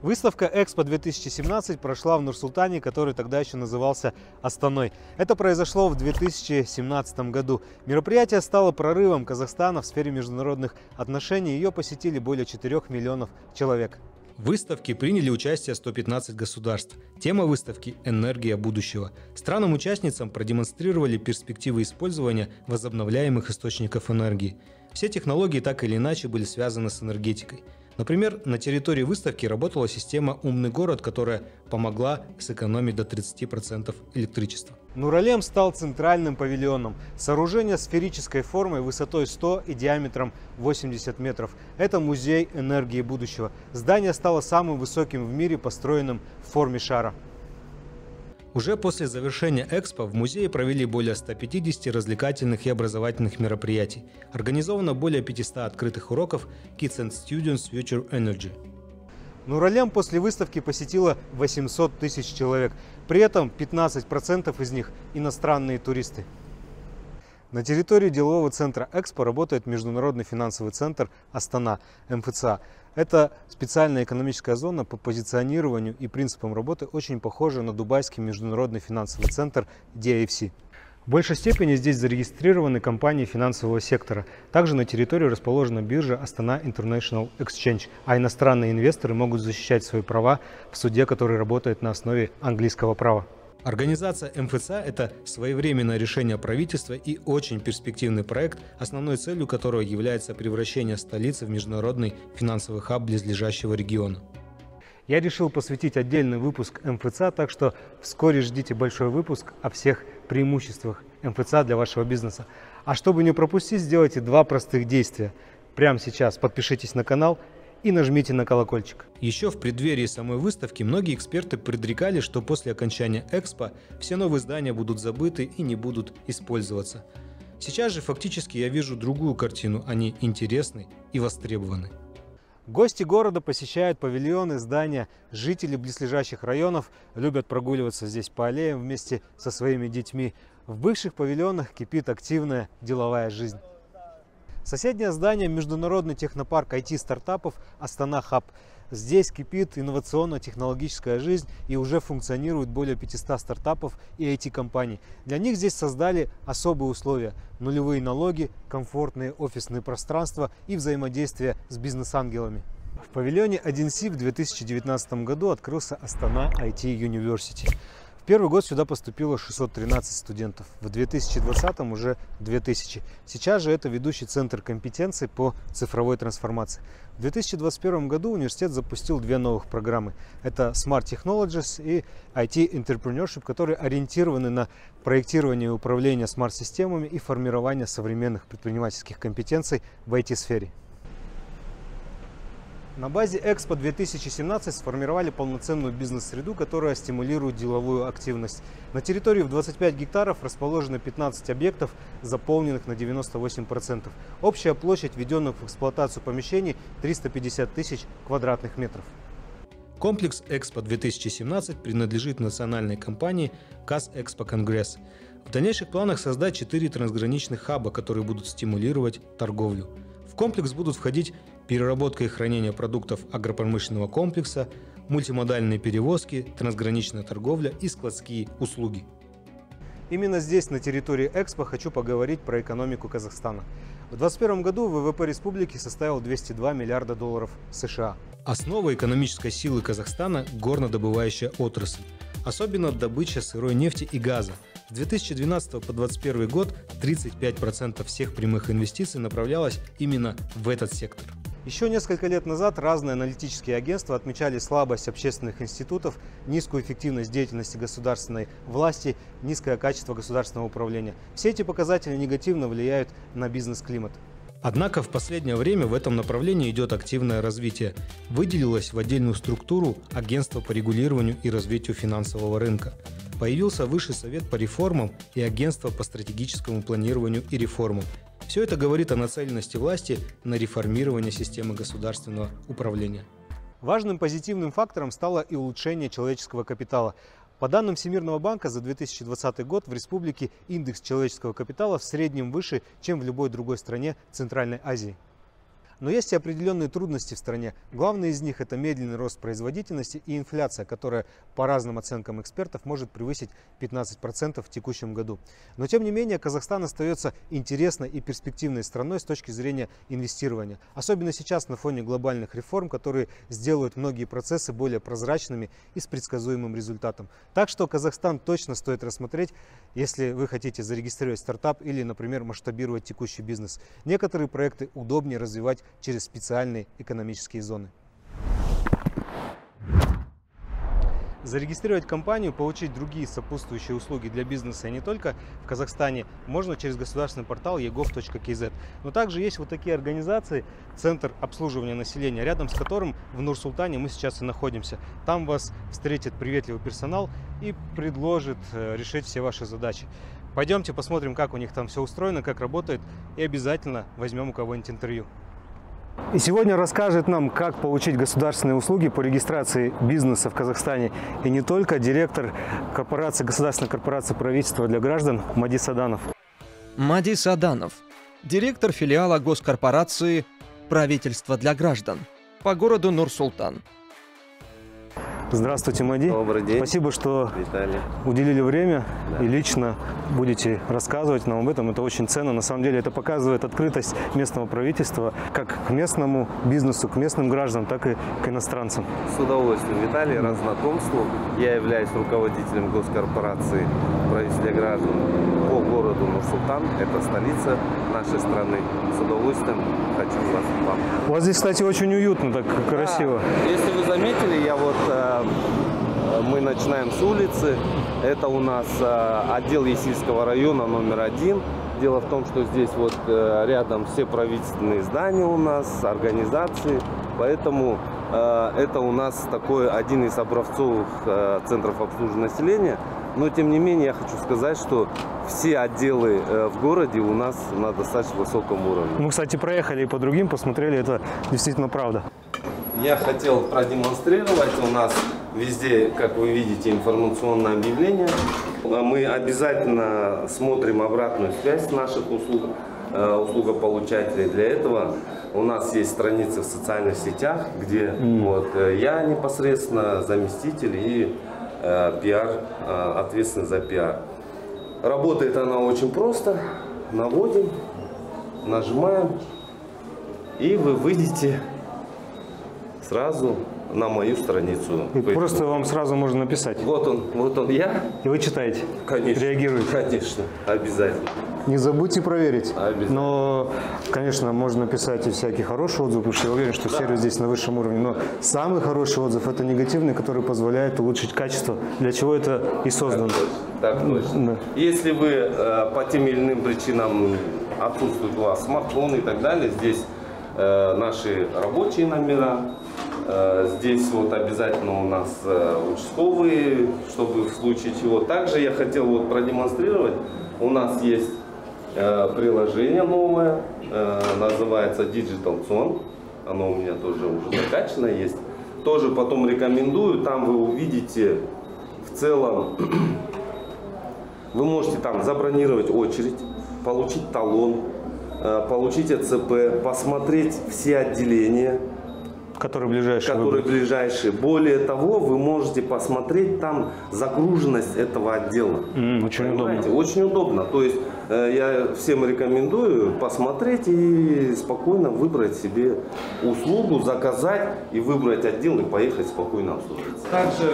Выставка «Экспо-две тысячи семнадцать» прошла в Нур-Султане, который тогда еще назывался Астаной. Это произошло в две тысячи семнадцатом году. Мероприятие стало прорывом Казахстана в сфере международных отношений. Ее посетили более четырёх миллионов человек. В выставке приняли участие сто пятнадцать государств. Тема выставки – «Энергия будущего». Странам-участницам продемонстрировали перспективы использования возобновляемых источников энергии. Все технологии так или иначе были связаны с энергетикой. Например, на территории выставки работала система «Умный город», которая помогла сэкономить до тридцати процентов электричества. Нуралем стал центральным павильоном. Сооружение сферической формой высотой сто и диаметром восемьдесят метров. Это музей энергии будущего. Здание стало самым высоким в мире, построенным в форме шара. Уже после завершения Экспо в музее провели более ста пятидесяти развлекательных и образовательных мероприятий. Организовано более пятисот открытых уроков Kids and Students Future Energy. Нуралем после выставки посетило восемьсот тысяч человек. При этом пятнадцать процентов из них – иностранные туристы. На территории делового центра Экспо работает Международный финансовый центр «Астана» эм эф цэ а. Это специальная экономическая зона по позиционированию и принципам работы, очень похожая на Дубайский международный финансовый центр ди ай эф си. В большей степени здесь зарегистрированы компании финансового сектора. Также на территории расположена биржа Astana International Exchange, а иностранные инвесторы могут защищать свои права в суде, который работает на основе английского права. Организация эм эф цэ а – это своевременное решение правительства и очень перспективный проект, основной целью которого является превращение столицы в международный финансовый хаб близлежащего региона. Я решил посвятить отдельный выпуск эм эф цэ а, так что вскоре ждите большой выпуск о всех преимуществах эм эф цэ а для вашего бизнеса. А чтобы не пропустить, сделайте два простых действия. Прямо сейчас подпишитесь на канал и нажмите на колокольчик. Еще в преддверии самой выставки многие эксперты предрекали, что после окончания Экспо все новые здания будут забыты и не будут использоваться. Сейчас же фактически я вижу другую картину, они интересны и востребованы. Гости города посещают павильоны, здания, жители близлежащих районов любят прогуливаться здесь по аллеям вместе со своими детьми. В бывших павильонах кипит активная деловая жизнь. Соседнее здание – международный технопарк ай ти-стартапов «Астана Хаб». Здесь кипит инновационно-технологическая жизнь и уже функционирует более пятисот стартапов и ай ти-компаний. Для них здесь создали особые условия – нулевые налоги, комфортные офисные пространства и взаимодействие с бизнес-ангелами. В павильоне один си в две тысячи девятнадцатом году открылся «Астана ай ти University». В первый год сюда поступило шестьсот тринадцать студентов, в две тысячи двадцатом уже две тысячи. Сейчас же это ведущий центр компетенций по цифровой трансформации. В две тысячи двадцать первом году университет запустил две новых программы. Это Smart Technologies и ай ти Entrepreneurship, которые ориентированы на проектирование и управление смарт-системами и формирование современных предпринимательских компетенций в ай ти-сфере. На базе Экспо две тысячи семнадцать сформировали полноценную бизнес-среду, которая стимулирует деловую активность. На территории в двадцать пять гектаров расположено пятнадцать объектов, заполненных на девяносто восемь процентов. Общая площадь введенных в эксплуатацию помещений – триста пятьдесят тысяч квадратных метров. Комплекс Экспо две тысячи семнадцать принадлежит национальной компании «Казэкспоконгресс». В дальнейших планах создать четыре трансграничных хаба, которые будут стимулировать торговлю. В комплекс будут входить переработка и хранение продуктов агропромышленного комплекса, мультимодальные перевозки, трансграничная торговля и складские услуги. Именно здесь, на территории Экспо, хочу поговорить про экономику Казахстана. В две тысячи двадцать первом году ВВП республики составил двести два миллиарда долларов США. Основа экономической силы Казахстана – горнодобывающая отрасль. Особенно добыча сырой нефти и газа. С две тысячи двенадцатого по две тысячи двадцать первый год тридцать пять процентов всех прямых инвестиций направлялось именно в этот сектор. Еще несколько лет назад разные аналитические агентства отмечали слабость общественных институтов, низкую эффективность деятельности государственной власти, низкое качество государственного управления. Все эти показатели негативно влияют на бизнес-климат. Однако в последнее время в этом направлении идет активное развитие. Выделилось в отдельную структуру Агентство по регулированию и развитию финансового рынка. Появился Высший совет по реформам и Агентство по стратегическому планированию и реформам. Все это говорит о нацеленности власти на реформирование системы государственного управления. Важным позитивным фактором стало и улучшение человеческого капитала. По данным Всемирного банка, за две тысячи двадцатый год в республике индекс человеческого капитала в среднем выше, чем в любой другой стране Центральной Азии. Но есть и определенные трудности в стране. Главный из них – это медленный рост производительности и инфляция, которая, по разным оценкам экспертов, может превысить пятнадцать процентов в текущем году. Но, тем не менее, Казахстан остается интересной и перспективной страной с точки зрения инвестирования. Особенно сейчас на фоне глобальных реформ, которые сделают многие процессы более прозрачными и с предсказуемым результатом. Так что Казахстан точно стоит рассмотреть, если вы хотите зарегистрировать стартап или, например, масштабировать текущий бизнес. Некоторые проекты удобнее развивать через специальные экономические зоны. Зарегистрировать компанию, получить другие сопутствующие услуги для бизнеса и не только в Казахстане можно через государственный портал е гов точка кей зет. Но также есть вот такие организации, Центр обслуживания населения, рядом с которым в Нур-Султане мы сейчас и находимся. Там вас встретит приветливый персонал и предложит решить все ваши задачи. Пойдемте посмотрим, как у них там все устроено, как работает, и обязательно возьмем у кого-нибудь интервью. И сегодня расскажет нам, как получить государственные услуги по регистрации бизнеса в Казахстане. И не только директор корпорации, государственной корпорации правительства для граждан Мади Саданов. Мади Саданов, директор филиала госкорпорации «Правительство для граждан» по городу Нур-Султан. Здравствуйте, Мади. Добрый день. Спасибо, что Виталий. Уделили время да. и лично будете рассказывать нам об этом. Это очень ценно. На самом деле это показывает открытость местного правительства как к местному бизнесу, к местным гражданам, так и к иностранцам. С удовольствием, Виталий, да. рад знакомству. Я являюсь руководителем госкорпорации правительства граждан по городу Нур-Султан. Это столица нашей страны. С удовольствием хочу вас к вам. У вас здесь, кстати, очень уютно, так да. красиво. Если вы заметили, я вот... Мы начинаем с улицы. Это у нас отдел Есильского района номер один. Дело в том, что здесь вот рядом все правительственные здания у нас, организации. Поэтому это у нас такой один из образцовых центров обслуживания населения. Но, тем не менее, я хочу сказать, что все отделы в городе у нас на достаточно высоком уровне. Мы, кстати, проехали и по другим, посмотрели. Это действительно правда. Я хотел продемонстрировать. У нас везде, как вы видите, информационное объявление. Мы обязательно смотрим обратную связь наших услуг, услугополучателей. Для этого у нас есть страницы в социальных сетях, где mm. вот, я непосредственно заместитель и э, пиар, э, ответственный за пиар. Работает она очень просто. Наводим, нажимаем, и вы выйдете сразу на мою страницу. И просто вам сразу можно написать. Вот он, вот он я. И вы читаете. Конечно. Реагируете. Конечно, обязательно. Не забудьте проверить. Обязательно. Но, конечно, можно писать и всякие хорошие отзывы, потому что я уверен, что да. сервис здесь на высшем уровне. Но самый хороший отзыв – это негативный, который позволяет улучшить качество, для чего это и создано. Так точно. Так точно. Да. Если вы э, по тем или иным причинам отсутствует у вас смартфон и так далее, здесь э, наши рабочие номера. Здесь вот обязательно у нас участковые, чтобы в случае чего. Также я хотел вот продемонстрировать. У нас есть приложение новое, называется Digital Zone. Оно у меня тоже уже накачано есть. Тоже потом рекомендую. Там вы увидите в целом, вы можете там забронировать очередь, получить талон, получить ЭЦП, посмотреть все отделения, которые ближайшие. Которые ближайшие. Более того, вы можете посмотреть там загруженность этого отдела. Mm, очень Понимаете? удобно. Очень удобно. То есть я всем рекомендую посмотреть и спокойно выбрать себе услугу, заказать и выбрать отдел и поехать спокойно обслуживаться. Также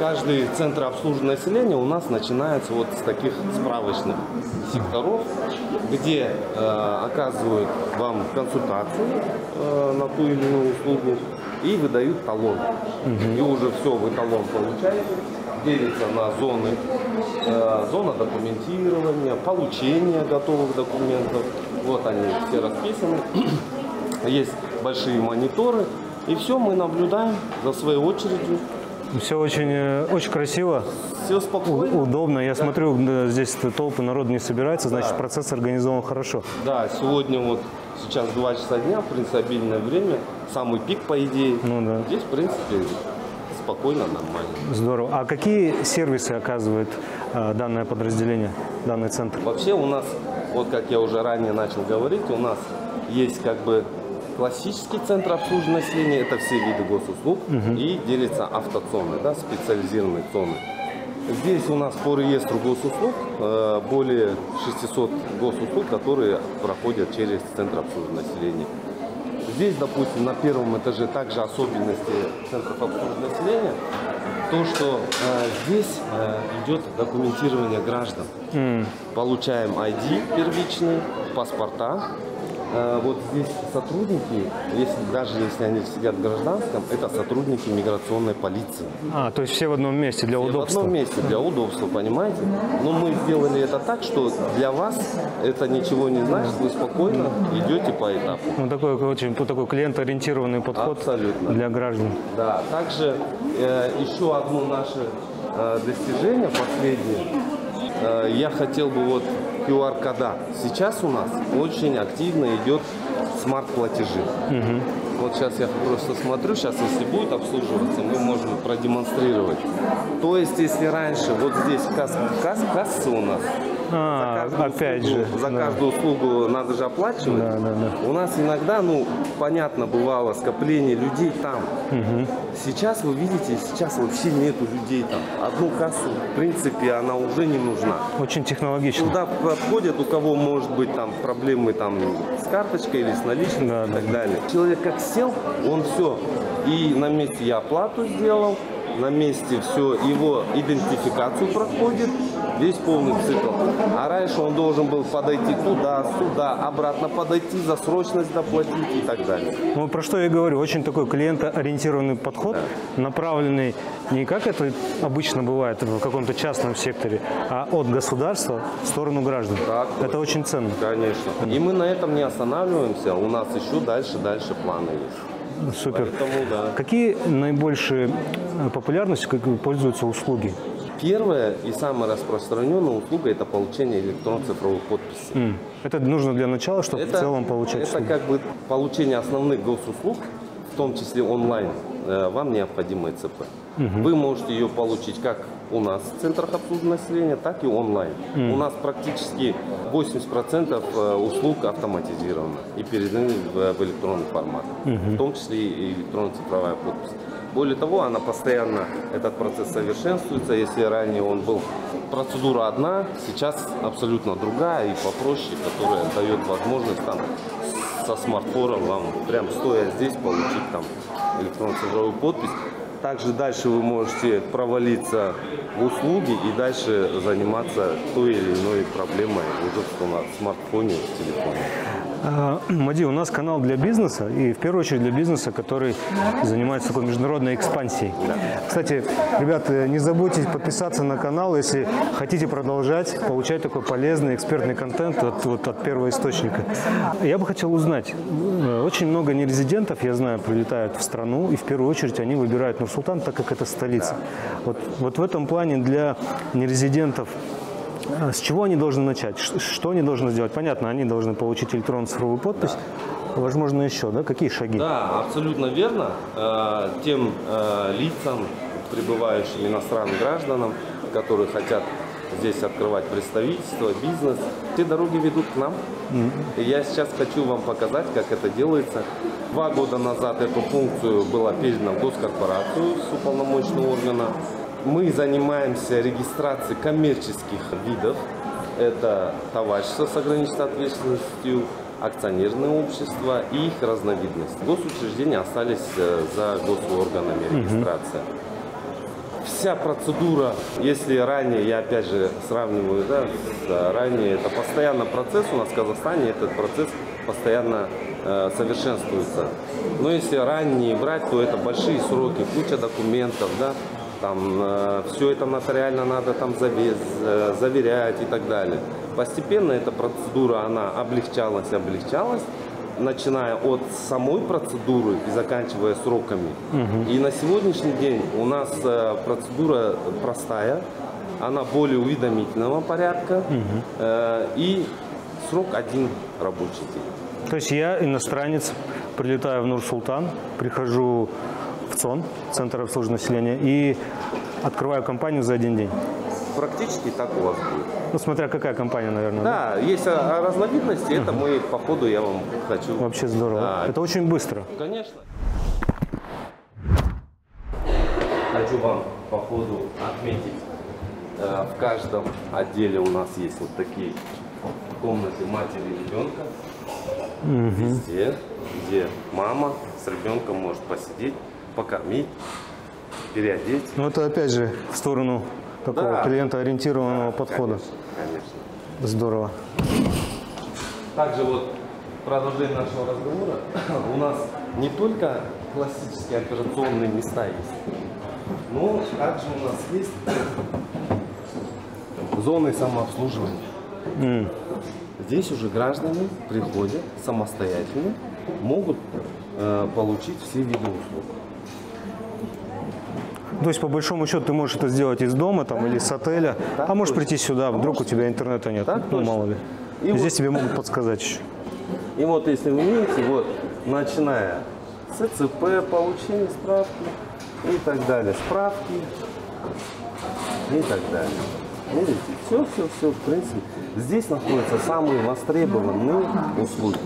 каждый центр обслуживания населения у нас начинается вот с таких справочных секторов, где э, оказывают вам консультацию э, на ту или иную услугу и выдают талон. Угу. И уже все, вы талон получаете. Делится на зоны, э, зона документирования, получения готовых документов. Вот они все расписаны. Есть большие мониторы. И все мы наблюдаем за своей очередью. Все очень, очень красиво, все спокойно, удобно. Я да. смотрю, здесь толпы народа не собираются, значит да. процесс организован хорошо. Да, сегодня вот сейчас два часа дня, в принципе, обильное время, самый пик по идее. Ну, да. Здесь, в принципе, спокойно, нормально. Здорово. А какие сервисы оказывает э, данное подразделение, данный центр? Вообще у нас, вот как я уже ранее начал говорить, у нас есть как бы... классический центр обслуживания населения, это все виды госуслуг, угу. и делятся автоцоны, да, специализированные зоны. Здесь у нас по реестру госуслуг э, более шестисот госуслуг, которые проходят через центр обслуживания населения. Здесь, допустим, на первом этаже также особенности центров обслуживания населения, то, что э, здесь э, идет документирование граждан. Mm. Получаем ай ди первичные, паспорта. Вот здесь сотрудники, если, даже если они сидят в гражданском, это сотрудники миграционной полиции. А, то есть все в одном месте для все удобства. в одном месте для удобства, понимаете? Но мы сделали это так, что для вас это ничего не значит, вы спокойно идете по этапу. Ну, такой очень такой клиентоориентированный подход. Абсолютно. Для граждан. Да, также э, еще одно наше э, достижение, последнее, э, я хотел бы вот... ку ар кода. Сейчас у нас очень активно идет смарт-платежи. Угу. Вот сейчас я просто смотрю, сейчас если будет обслуживаться, мы можем продемонстрировать. То есть, если раньше вот здесь касса, касса, касса у нас, а, за каждую, опять услугу, же. За да. каждую услугу надо же оплачивать, да, да, да. у нас иногда, ну, понятно, бывало скопление людей там. Угу. Сейчас вы видите, сейчас вообще нету людей там. Одну кассу, в принципе, она уже не нужна. Очень технологично. Туда подходят, у кого может быть там проблемы там с карточкой или с наличностью, да, и так да. далее. Человек как сел, он все. И на месте я оплату сделал, на месте все, его идентификацию проходит, весь полный цикл. А раньше он должен был подойти туда, сюда, обратно подойти, за срочность доплатить и так далее. Ну, про что я говорю, очень такой клиентоориентированный подход, да. направленный не как это обычно бывает в каком-то частном секторе, а от государства в сторону граждан. Так, это точно. Очень ценно. Конечно. И мы на этом не останавливаемся, у нас еще дальше, дальше планы есть. Супер. Поэтому, да. Какие наибольшей популярностью пользуются услуги? Первая и самая распространенная услуга – это получение электронно-цифровой подписи. Mm. Это нужно для начала, чтобы это, в целом получать Это услуги. Как бы получение основных госуслуг, в том числе онлайн, вам необходимо ЭЦП. Mm-hmm. Вы можете ее получить как у нас в центрах обслуживания населения, так и онлайн. Mm. У нас практически восемьдесят процентов услуг автоматизировано и переданы в электронный формат, mm-hmm. в том числе и электронно-цифровая подпись. Более того, она постоянно, этот процесс совершенствуется. Если ранее он был, процедура одна, сейчас абсолютно другая и попроще, которая дает возможность там со смартфоном вам, прям стоя здесь, получить там электронно-цифровую подпись. Также дальше вы можете провалиться в услуги и дальше заниматься той или иной проблемой уже в смартфоне, в телефоне. Мади, у нас канал для бизнеса, и в первую очередь для бизнеса, который занимается такой международной экспансией. Кстати, ребята, не забудьте подписаться на канал, если хотите продолжать получать такой полезный экспертный контент от, вот, от первоисточника. Я бы хотел узнать, очень много нерезидентов, я знаю, прилетают в страну, и в первую очередь они выбирают Нур-Султан, так как это столица. Вот, вот в этом плане для нерезидентов с чего они должны начать? Что они должны сделать? Понятно, они должны получить электронную цифровую подпись. Да. Возможно, еще, да? Какие шаги? Да, абсолютно верно. Тем лицам, прибывающим иностранным гражданам, которые хотят здесь открывать представительство, бизнес, все дороги ведут к нам. Mm-hmm. И я сейчас хочу вам показать, как это делается. Два года назад эту функцию была передана в госкорпорацию с уполномоченного органа. Мы занимаемся регистрацией коммерческих видов. Это товарищество с ограниченной ответственностью, акционерные общества и их разновидность. Госучреждения остались за госорганами регистрации. Mm-hmm. Вся процедура, если ранее, я опять же сравниваю, да, с, ранее это постоянно процесс, у нас в Казахстане этот процесс постоянно э, совершенствуется. Но если ранее брать, то это большие сроки, куча документов, да. Там, э, все это нотариально надо там завез, э, заверять и так далее. Постепенно эта процедура, она облегчалась, облегчалась, начиная от самой процедуры и заканчивая сроками. Угу. И на сегодняшний день у нас э, процедура простая, она более уведомительного порядка, угу. э, и срок один рабочий день. То есть я, иностранец, прилетаю в Нур-Султан, прихожу в ЦОН, Центр обслуживания населения, и открываю компанию за один день. Практически так у вас будет. Ну, смотря какая компания, наверное. Да, да? Есть разновидности, это мы, по ходу, я вам хочу. Вообще здорово. Да. Это очень быстро. Конечно. Хочу вам, по ходу, отметить, в каждом отделе у нас есть вот такие комнаты матери и ребенка. Угу. Везде, где мама с ребенком может посидеть, покормить, переодеть. Ну, это опять же в сторону такого, да, клиентоориентированного, да, подхода. Конечно, конечно. Здорово. Также вот продолжение нашего разговора. У нас не только классические операционные места есть, но также у нас есть зоны самообслуживания. Mm. Здесь уже граждане приходят самостоятельно, могут э, получить все виды услуг. То есть, по большому счету, ты можешь это сделать из дома там, да, или с отеля, так, а можешь точно прийти сюда, вдруг у тебя интернета нет, так, ну, мало ли. И здесь вот тебе могут подсказать еще. И вот, если вы видите, вот, начиная с ЦП, получение справки и так далее, справки и так далее. Видите, все, все, все, в принципе. Здесь находятся самые востребованные услуги.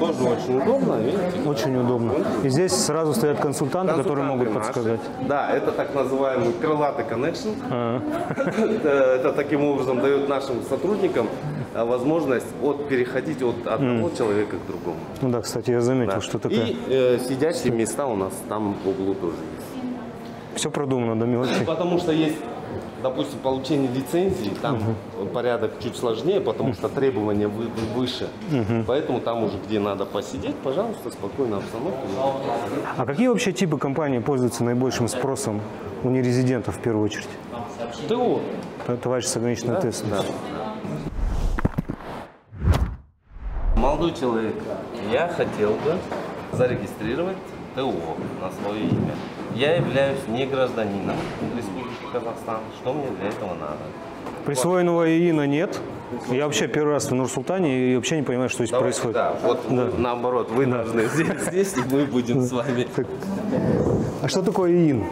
Тоже очень удобно, видите? Очень удобно. И здесь сразу стоят консультанты, консультанты которые могут наши подсказать. Да, это так называемый крылатый коннекшн. А -а -а. Это таким образом дает нашим сотрудникам возможность от, переходить от одного mm. человека к другому. Ну да, кстати, я заметил, да, что такое. И э, сидящие что? Места у нас там в углу тоже есть. Все продумано до мелочи. Потому что есть, допустим, получение лицензии, там uh-huh. порядок чуть сложнее, потому что требования выше. Uh-huh. Поэтому там уже, где надо посидеть, пожалуйста, спокойно обстановку. А какие вообще типы компаний пользуются наибольшим спросом у нерезидентов в первую очередь? ТО. Товарищ с ограниченной, да, ответственностью. Да. Молодой человек, я хотел бы зарегистрировать ТО на свое имя. Я являюсь не гражданином Республики Казахстан. Что мне для этого надо? Присвоенного ИИНа нет. Я вообще первый раз в Нур-Султане и вообще не понимаю, что здесь Давайте, происходит. Да, вот да. наоборот, вы да. должны здесь, здесь, и мы будем с вами. Так. А что такое ИИН?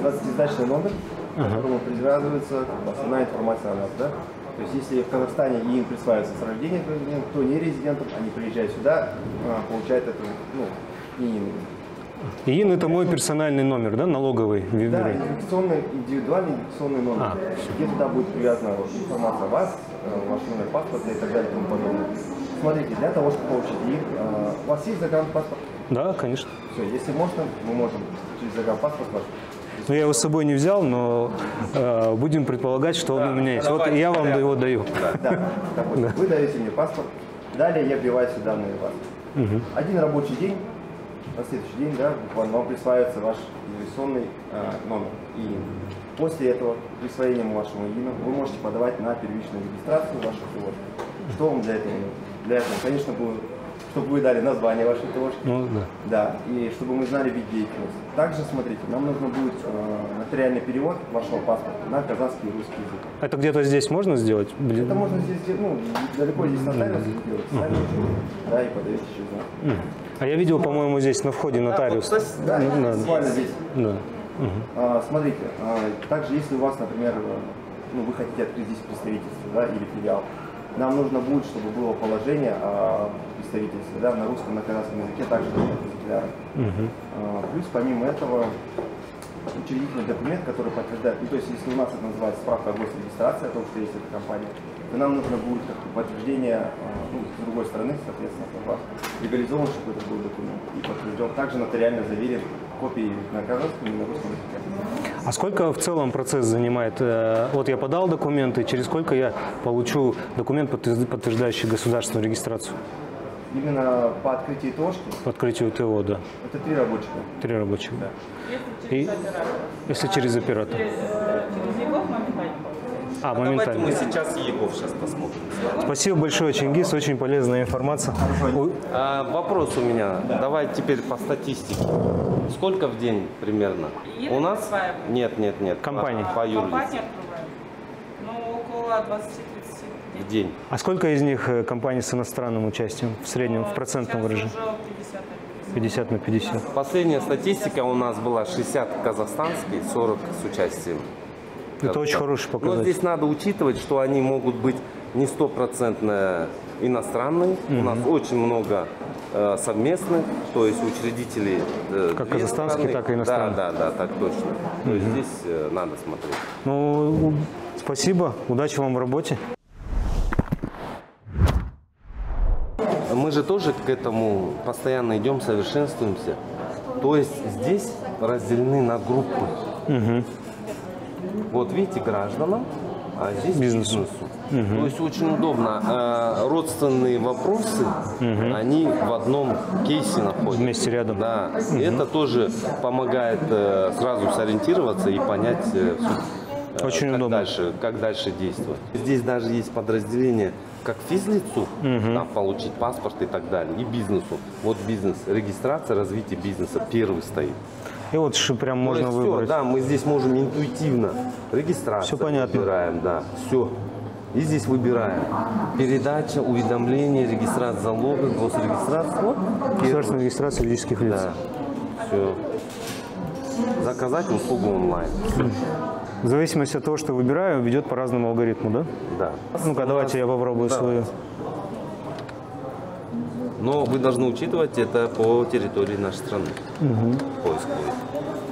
двадцатизначный номер, к которому привязывается основная информация о нас. Да? То есть, если в Казахстане ИИН присваивается с рождения, то не резидентам, они приезжают сюда, получают это, ну, ИИН. ИИН – это мой персональный номер, да, налоговый? Да, индивидуальный, индивидуальный индивидуальный номер. А. Где туда будет привязана информация о вас, ваш номер паспорта и так далее, и тому подобное. Смотрите, для того, чтобы получить ИИН, у вас есть загранпаспорт? Да, конечно. Все, если можно, мы можем через загранпаспорт ваш. Ну, я его с собой не взял, но э, будем предполагать, что да, он у меня есть. Давай, вот я вам давай. его даю. Да, да, да. Вы даете мне паспорт. Далее я вбиваю данные вас. Угу. Один рабочий день, на следующий день, да, вам присваивается ваш инвестиционный э, номер ИИН. После этого, присвоением вашего ИИНа, вы можете подавать на первичную регистрацию вашей ТОшки. Что вам для этого нужно? Для этого, конечно, было, чтобы вы дали название вашей ТОшки. Ну, да. Да, и чтобы мы знали вид деятельности. Также, смотрите, нам нужно будет э, нотариальный перевод вашего паспорта на казахский и русский язык. Это где-то здесь можно сделать? Блин. Это можно здесь, ну, далеко здесь нотариус сделать, сами, да, и подаете через нас. А я видел, по-моему, здесь на входе нотариус. Да, да, да. Здесь. Да. Угу. А, смотрите, а, также если у вас, например, ну, вы хотите открыть здесь представительство, да, или филиал, нам нужно будет, чтобы было положение о представительстве, да, на русском, на казахском языке, также на филиале. Угу. А, плюс, помимо этого, учредительный документ, который подтверждает, ну, то есть если у нас это называется справка о госрегистрации, о том, что есть эта компания, то нам нужно будет подтверждение, ну, с другой стороны, соответственно, вас легализован, чтобы это был документ и подтвержден. Также нотариально заверен копии на казахском и на русском языке. А сколько в целом процесс занимает? Вот я подал документы, через сколько я получу документ, подтверждающий государственную регистрацию? Именно по открытию ТОшки? По открытию ТО, да. Это три рабочих. Три рабочих, да. Если через оператора. Если через оператора. Через его моментально. А, а давайте мы сейчас Егов сейчас посмотрим. Спасибо большое, Чингиз, очень полезная информация. А, вопрос у меня. Да. Давай теперь по статистике. Сколько в день примерно? И у нас? Нет, нет, нет. Компания. А, по компания ну, около двадцати тридцати в день. А сколько из них компаний с иностранным участием в среднем, ну, в процентном выражении? пятьдесят на пятьдесят. Последняя статистика у нас была шестьдесят казахстанских, сорок с участием. Это да, очень да. хороший показатель. Но здесь надо учитывать, что они могут быть не стопроцентно иностранные. Mm-hmm. У нас очень много э, совместных, то есть учредителей. Э, как казахстанские, так и иностранные. Да, да, да, так точно. Mm-hmm. То есть здесь э, надо смотреть. Ну, спасибо, удачи вам в работе. Мы же тоже к этому постоянно идем, совершенствуемся. То есть здесь разделены на группы. Mm-hmm. Вот видите, гражданам, а здесь бизнесу. Угу. То есть очень удобно. А родственные вопросы, угу. они в одном кейсе находятся. Вместе рядом. Да. Угу. Это тоже помогает сразу сориентироваться и понять, очень как, удобно. Дальше, как дальше действовать. Здесь даже есть подразделение как физлицу, угу. там, получить паспорт и так далее, и бизнесу. Вот бизнес, регистрация, развитие бизнеса первый стоит. И вот прям можно есть, выбрать. Все, да, мы здесь можем интуитивно регистрацию. Все понятно. Выбираем, да, все. И здесь выбираем передача, уведомление, регистрация залога, госрегистрация. Вот. Государственная регистрация юридических лиц. Да. Все. Заказать услугу онлайн. В зависимости от того, что выбираю, ведет по разному алгоритму, да? Да. Ну-ка, давайте я попробую да. свою. Но вы должны учитывать это по территории нашей страны. Угу. Поиск будет.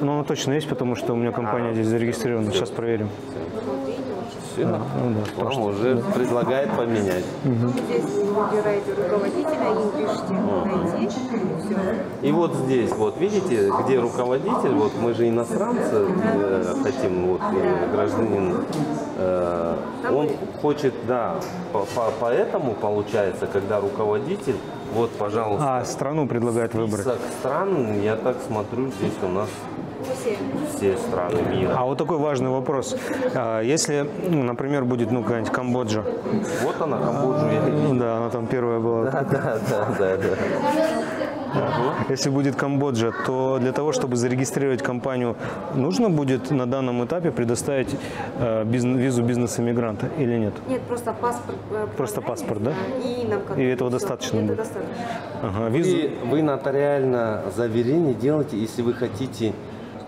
Ну, точно есть, потому что у меня компания а, здесь зарегистрирована. Все. Сейчас проверим. Все. Все. А, ну, да, вам уже да. предлагает поменять. Угу. Здесь выбираете руководителя и пишите найти. Все. И вот здесь, вот видите, где руководитель, вот мы же иностранцы э, хотим, вот э, гражданин. Э, он хочет, да, по, по, поэтому получается, когда руководитель. Вот, пожалуйста. А страну предлагают выбрать. Список стран, я так смотрю, здесь у нас все страны мира. А вот такой важный вопрос. Если, например, будет, ну, какая-нибудь Камбоджа. Вот она, Камбоджа. А, да, она там первая была. Да, да, да, да, да. Если будет Камбоджа, то для того, чтобы зарегистрировать компанию, нужно будет на данном этапе предоставить бизнес, визу бизнес-иммигранта или нет? Нет, просто паспорт. Просто паспорт, да? И, нам и этого все. достаточно будет? Достаточно. Ага, визу. И вы нотариально заверение делаете, если вы хотите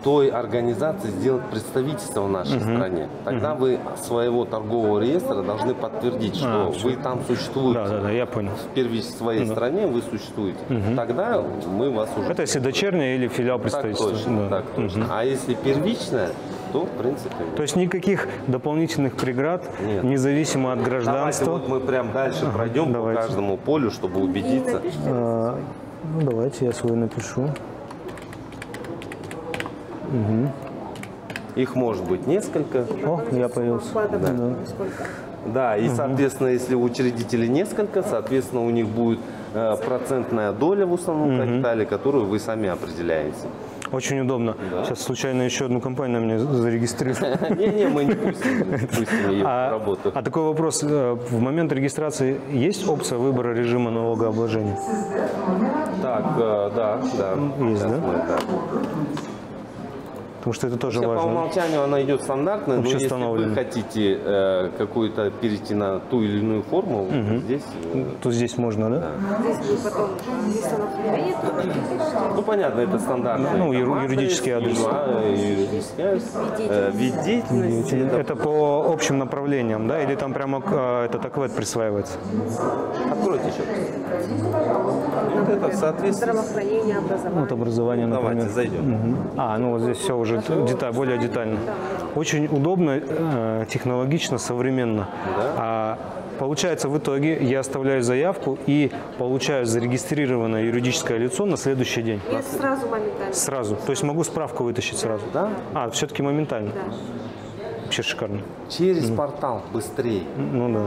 той организации сделать представительство в нашей uh-huh. стране. Тогда uh-huh. вы своего торгового реестра должны подтвердить, что а, вы все. там существуете. Да, да, да, я понял. Впервые в своей uh-huh. стране вы существуете. Uh-huh. Тогда мы вас уже... Это если дочерняя или филиал представительства. Так точно, да. так точно. Uh-huh. А если первичная, то в принципе... Нет. То есть никаких дополнительных преград, нет. независимо от гражданства. Давайте вот мы прям дальше uh-huh. пройдем давайте. по каждому полю, чтобы убедиться. А, ну, давайте я свой напишу. Угу. Их может быть несколько. О, я появился. Да. Да. Да, и, соответственно, если у учредителей несколько, соответственно, у них будет процентная доля в основном капитале, которую вы сами определяете. Очень удобно. Да. Сейчас случайно еще одну компанию мне зарегистрировали. Не-не, мы не пустим ее в работу. А такой вопрос. В момент регистрации есть опция выбора режима налогообложения? Так, да, да. Есть, да? Потому что это тоже важно. По умолчанию она идет стандартная, но если вы хотите какую-то перейти на ту или иную форму, здесь... То здесь можно, да? Ну, понятно, это стандартная. Ну, юридический адрес. Вид деятельности. Это по общим направлениям, да? Или там прямо этот аквет присваивается? Откройте еще. Это соответствие. Здравоохранение, образование. Вот образование, например. Давайте зайдем. А, ну вот здесь все уже. Деталь, более детально. Очень удобно, технологично, современно. Да. Получается, в итоге я оставляю заявку и получаю зарегистрированное юридическое лицо на следующий день. И сразу моментально. Сразу. То есть могу справку вытащить сразу. Да? А, все-таки моментально. Да. Вообще шикарно. Через да. портал быстрее. Ну да.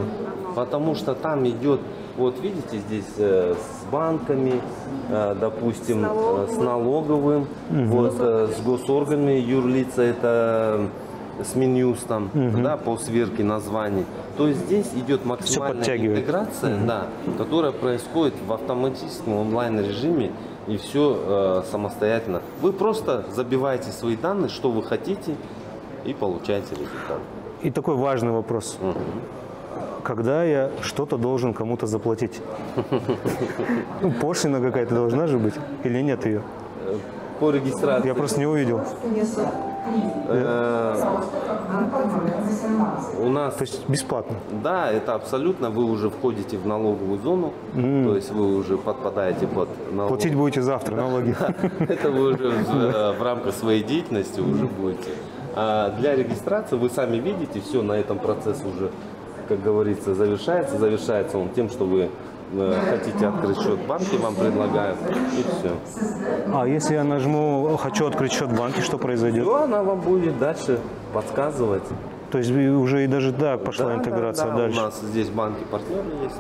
Потому что там идет, вот видите, здесь э, с банками, э, допустим, с налоговым, э, с, налоговым угу. вот, э, с госорганами, юрлица, это с Минюстом, угу. да, по сверке названий. То есть здесь идет максимальная интеграция, угу. да, которая происходит в автоматическом онлайн-режиме. И все э, самостоятельно. Вы просто забиваете свои данные, что вы хотите, и получаете результат. И такой важный вопрос. Угу. Когда я что-то должен кому-то заплатить? Ну, пошлина какая-то должна же быть? Или нет ее? По регистрации. Я просто не увидел. У нас... То есть бесплатно? Да, это абсолютно. Вы уже входите в налоговую зону, то есть вы уже подпадаете под налоги. Платить будете завтра налоги. Это вы уже в рамках своей деятельности уже будете. Для регистрации вы сами видите, все на этом процессе уже, как говорится, завершается. Завершается он тем, что вы э, хотите открыть счет в банке, вам предлагают, и все. А если я нажму «Хочу открыть счет в банке», что произойдет? Все, она вам будет дальше подсказывать. То есть уже и даже да, пошла да, интеграция да, да. дальше? У нас здесь банки-партнеры есть.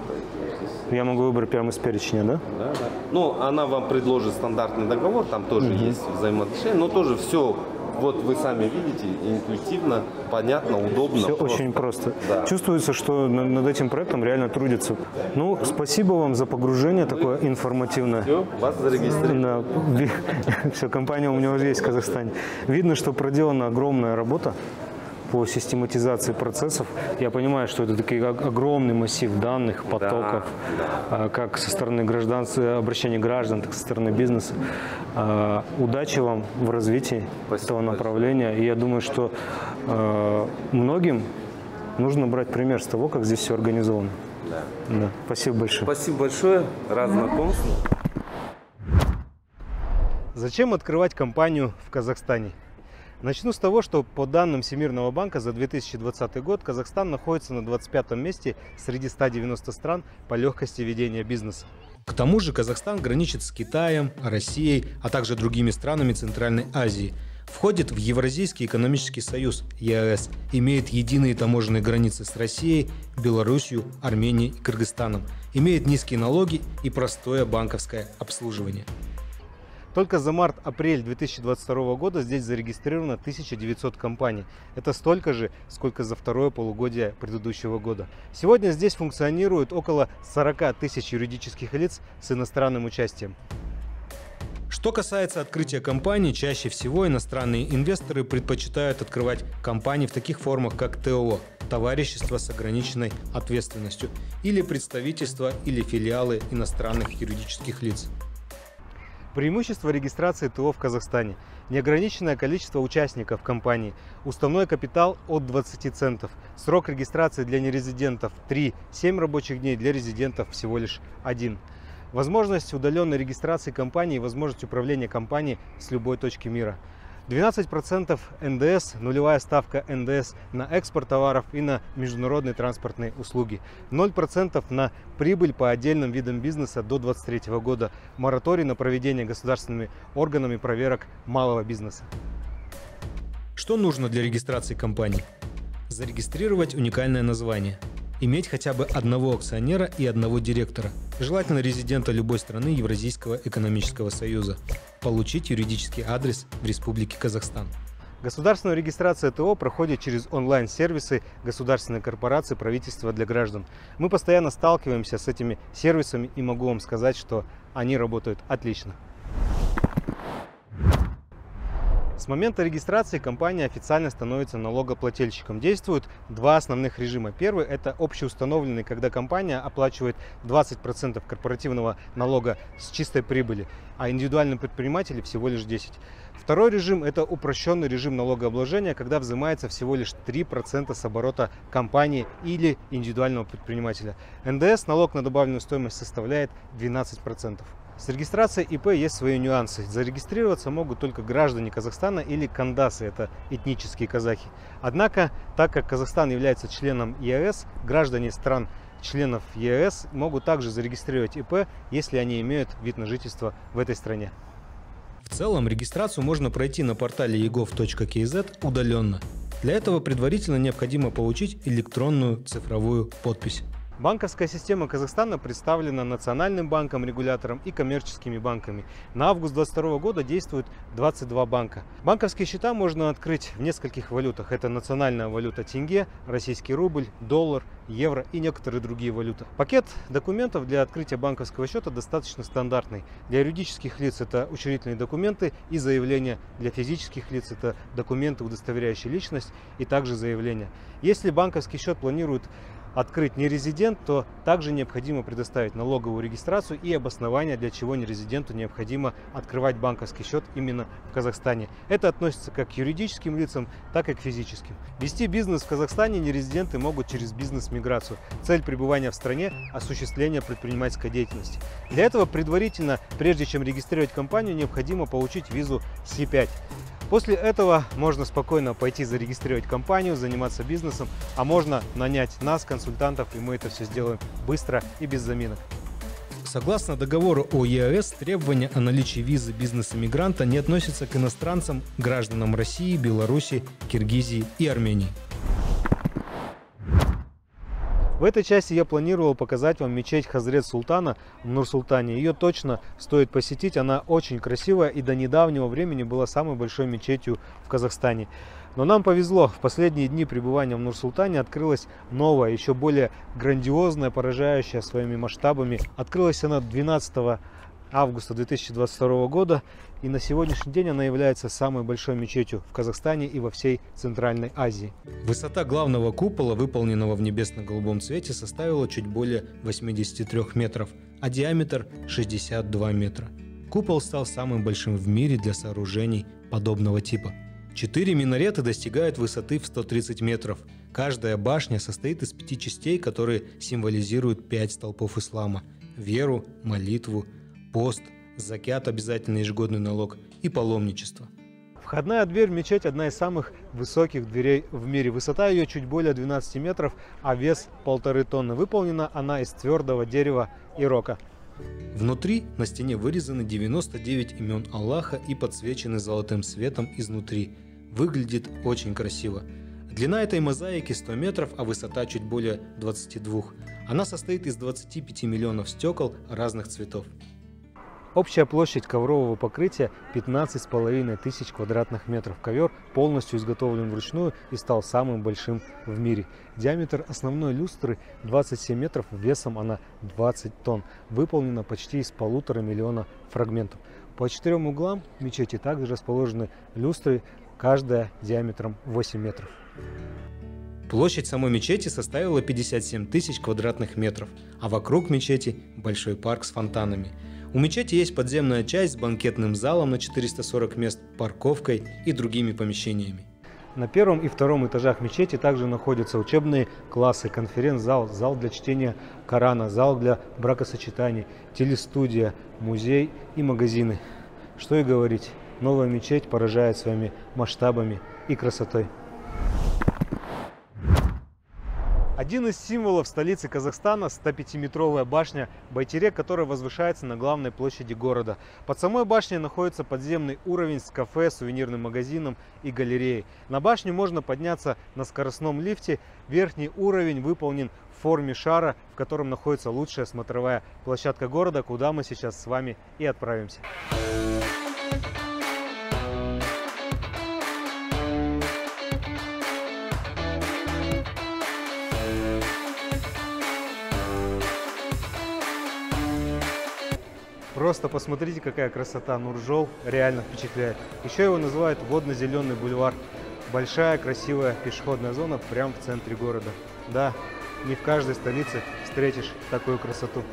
Здесь... Я могу выбрать прямо из перечня, да? Да, да. Ну, она вам предложит стандартный договор, там тоже угу. есть взаимоотношения, но тоже все... Вот вы сами видите, интуитивно, понятно, удобно. Все просто. Очень просто. Да. Чувствуется, что над этим проектом реально трудятся. Ну, спасибо вам за погружение вы... такое информативное. Все, вас зарегистрировали. Да. Все, компания у меня уже есть в Казахстане. Видно, что проделана огромная работа по систематизации процессов. Я понимаю, что это такие огромный массив данных, потоков, да, да. как со стороны граждан, обращения граждан, так и со стороны бизнеса. Удачи вам в развитии Спасибо этого направления. Большое. И я думаю, что многим нужно брать пример с того, как здесь все организовано. Да. Да. Спасибо большое. Спасибо большое. Рад знакомству. Зачем открывать компанию в Казахстане? Начну с того, что по данным Всемирного банка за две тысячи двадцатый год Казахстан находится на двадцать пятом месте среди ста девяноста стран по легкости ведения бизнеса. К тому же Казахстан граничит с Китаем, Россией, а также другими странами Центральной Азии. Входит в Евразийский экономический союз (ЕАЭС), имеет единые таможенные границы с Россией, Белоруссией, Арменией и Кыргызстаном, имеет низкие налоги и простое банковское обслуживание. Только за март-апрель две тысячи двадцать второго года здесь зарегистрировано тысяча девятьсот компаний. Это столько же, сколько за второе полугодие предыдущего года. Сегодня здесь функционирует около сорока тысяч юридических лиц с иностранным участием. Что касается открытия компаний, чаще всего иностранные инвесторы предпочитают открывать компании в таких формах, как ТО, товарищество с ограниченной ответственностью, или представительства или филиалы иностранных юридических лиц. Преимущество регистрации ТО в Казахстане – неограниченное количество участников компании, уставной капитал от двадцати центов, срок регистрации для нерезидентов – три, семь рабочих дней, для резидентов всего лишь один. Возможность удаленной регистрации компании и возможность управления компанией с любой точки мира. двенадцать процентов эн дэ эс, нулевая ставка эн дэ эс на экспорт товаров и на международные транспортные услуги. ноль процентов на прибыль по отдельным видам бизнеса до две тысячи двадцать третьего года. Мораторий на проведение государственными органами проверок малого бизнеса. Что нужно для регистрации компании? Зарегистрировать уникальное название. иметь хотя бы одного акционера и одного директора, желательно резидента любой страны Евразийского экономического союза, получить юридический адрес в Республике Казахстан. Государственная регистрация ТО проходит через онлайн-сервисы государственной корпорации правительства для граждан. Мы постоянно сталкиваемся с этими сервисами и могу вам сказать, что они работают отлично. С момента регистрации компания официально становится налогоплательщиком. Действуют два основных режима. Первый – это общеустановленный, когда компания оплачивает двадцать процентов корпоративного налога с чистой прибыли, а индивидуальным предпринимателям всего лишь десять процентов. Второй режим – это упрощенный режим налогообложения, когда взимается всего лишь три процента с оборота компании или индивидуального предпринимателя. эн дэ эс, налог на добавленную стоимость, составляет двенадцать процентов. С регистрацией ИП есть свои нюансы. Зарегистрироваться могут только граждане Казахстана или кандасы, это этнические казахи. Однако, так как Казахстан является членом е а э с, граждане стран членов е а э с могут также зарегистрировать ИП, если они имеют вид на жительство в этой стране. В целом, регистрацию можно пройти на портале и г о в точка к з удаленно. Для этого предварительно необходимо получить электронную цифровую подпись. Банковская система Казахстана представлена Национальным банком, регулятором и коммерческими банками. На август две тысячи двадцать второго года действуют двадцать два банка. Банковские счета можно открыть в нескольких валютах. Это национальная валюта тенге, российский рубль, доллар, евро и некоторые другие валюты. Пакет документов для открытия банковского счета достаточно стандартный. Для юридических лиц это учредительные документы и заявления. Для физических лиц это документы, удостоверяющие личность, и также заявления. Если банковский счет планирует открыть нерезидент, то также необходимо предоставить налоговую регистрацию и обоснование, для чего нерезиденту необходимо открывать банковский счет именно в Казахстане. Это относится как к юридическим лицам, так и к физическим. Вести бизнес в Казахстане нерезиденты могут через бизнес-миграцию. Цель пребывания в стране – осуществление предпринимательской деятельности. Для этого предварительно, прежде чем регистрировать компанию, необходимо получить визу си пять. После этого можно спокойно пойти зарегистрировать компанию, заниматься бизнесом, а можно нанять нас, консультантов, и мы это все сделаем быстро и без заминок. Согласно договору о е а э с, требования о наличии визы бизнес-мигранта не относятся к иностранцам, гражданам России, Беларуси, Киргизии и Армении. В этой части я планировал показать вам мечеть Хазрет Султана в Нур-Султане. Ее точно стоит посетить, она очень красивая и до недавнего времени была самой большой мечетью в Казахстане. Но нам повезло, в последние дни пребывания в Нур-Султане открылась новая, еще более грандиозная, поражающая своими масштабами. Открылась она двенадцатого августа две тысячи двадцать второго года, и на сегодняшний день она является самой большой мечетью в Казахстане и во всей Центральной Азии. Высота главного купола, выполненного в небесно-голубом цвете, составила чуть более восьмидесяти трёх метров, а диаметр шестьдесят два метра. Купол стал самым большим в мире для сооружений подобного типа. Четыре минарета достигают высоты в сто тридцать метров. Каждая башня состоит из пяти частей, которые символизируют пять столпов ислама – веру, молитву, пост, закят, обязательный ежегодный налог, и паломничество. Входная дверь в мечеть – одна из самых высоких дверей в мире. Высота ее чуть более двенадцати метров, а вес – полторы тонны. Выполнена она из твердого дерева и рока. Внутри на стене вырезаны девяносто девять имен Аллаха и подсвечены золотым светом изнутри. Выглядит очень красиво. Длина этой мозаики сто метров, а высота чуть более двадцати двух. Она состоит из двадцати пяти миллионов стекол разных цветов. Общая площадь коврового покрытия пятнадцать с половиной тысяч квадратных метров. Ковер полностью изготовлен вручную и стал самым большим в мире. Диаметр основной люстры двадцать семь метров, весом она двадцать тонн. Выполнена почти из полутора миллиона фрагментов. По четырем углам мечети также расположены люстры, каждая диаметром восемь метров. Площадь самой мечети составила пятьдесят семь тысяч квадратных метров, а вокруг мечети большой парк с фонтанами. У мечети есть подземная часть с банкетным залом на четыреста сорок мест, парковкой и другими помещениями. На первом и втором этажах мечети также находятся учебные классы, конференц-зал, зал для чтения Корана, зал для бракосочетаний, телестудия, музей и магазины. Что и говорить, новая мечеть поражает своими масштабами и красотой. Один из символов столицы Казахстана – стопятиметровая башня Байтерек, которая возвышается на главной площади города. Под самой башней находится подземный уровень с кафе, сувенирным магазином и галереей. На башню можно подняться на скоростном лифте. Верхний уровень выполнен в форме шара, в котором находится лучшая смотровая площадка города, куда мы сейчас с вами и отправимся. Просто посмотрите, какая красота. Нуржол реально впечатляет. Еще его называют водно-зеленый бульвар. Большая, красивая пешеходная зона прямо в центре города. Да, не в каждой столице встретишь такую красоту.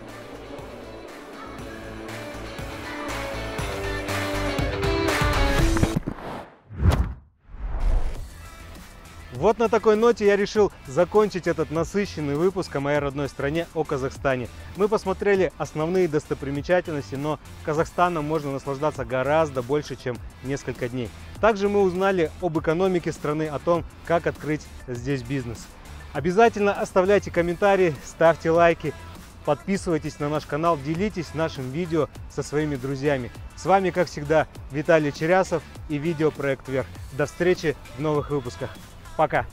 Вот на такой ноте я решил закончить этот насыщенный выпуск о моей родной стране, о Казахстане. Мы посмотрели основные достопримечательности, но Казахстаном можно наслаждаться гораздо больше, чем несколько дней. Также мы узнали об экономике страны, о том, как открыть здесь бизнес. Обязательно оставляйте комментарии, ставьте лайки, подписывайтесь на наш канал, делитесь нашим видео со своими друзьями. С вами, как всегда, Виталий Чирясов и видеопроект «Вверх». До встречи в новых выпусках. Пока!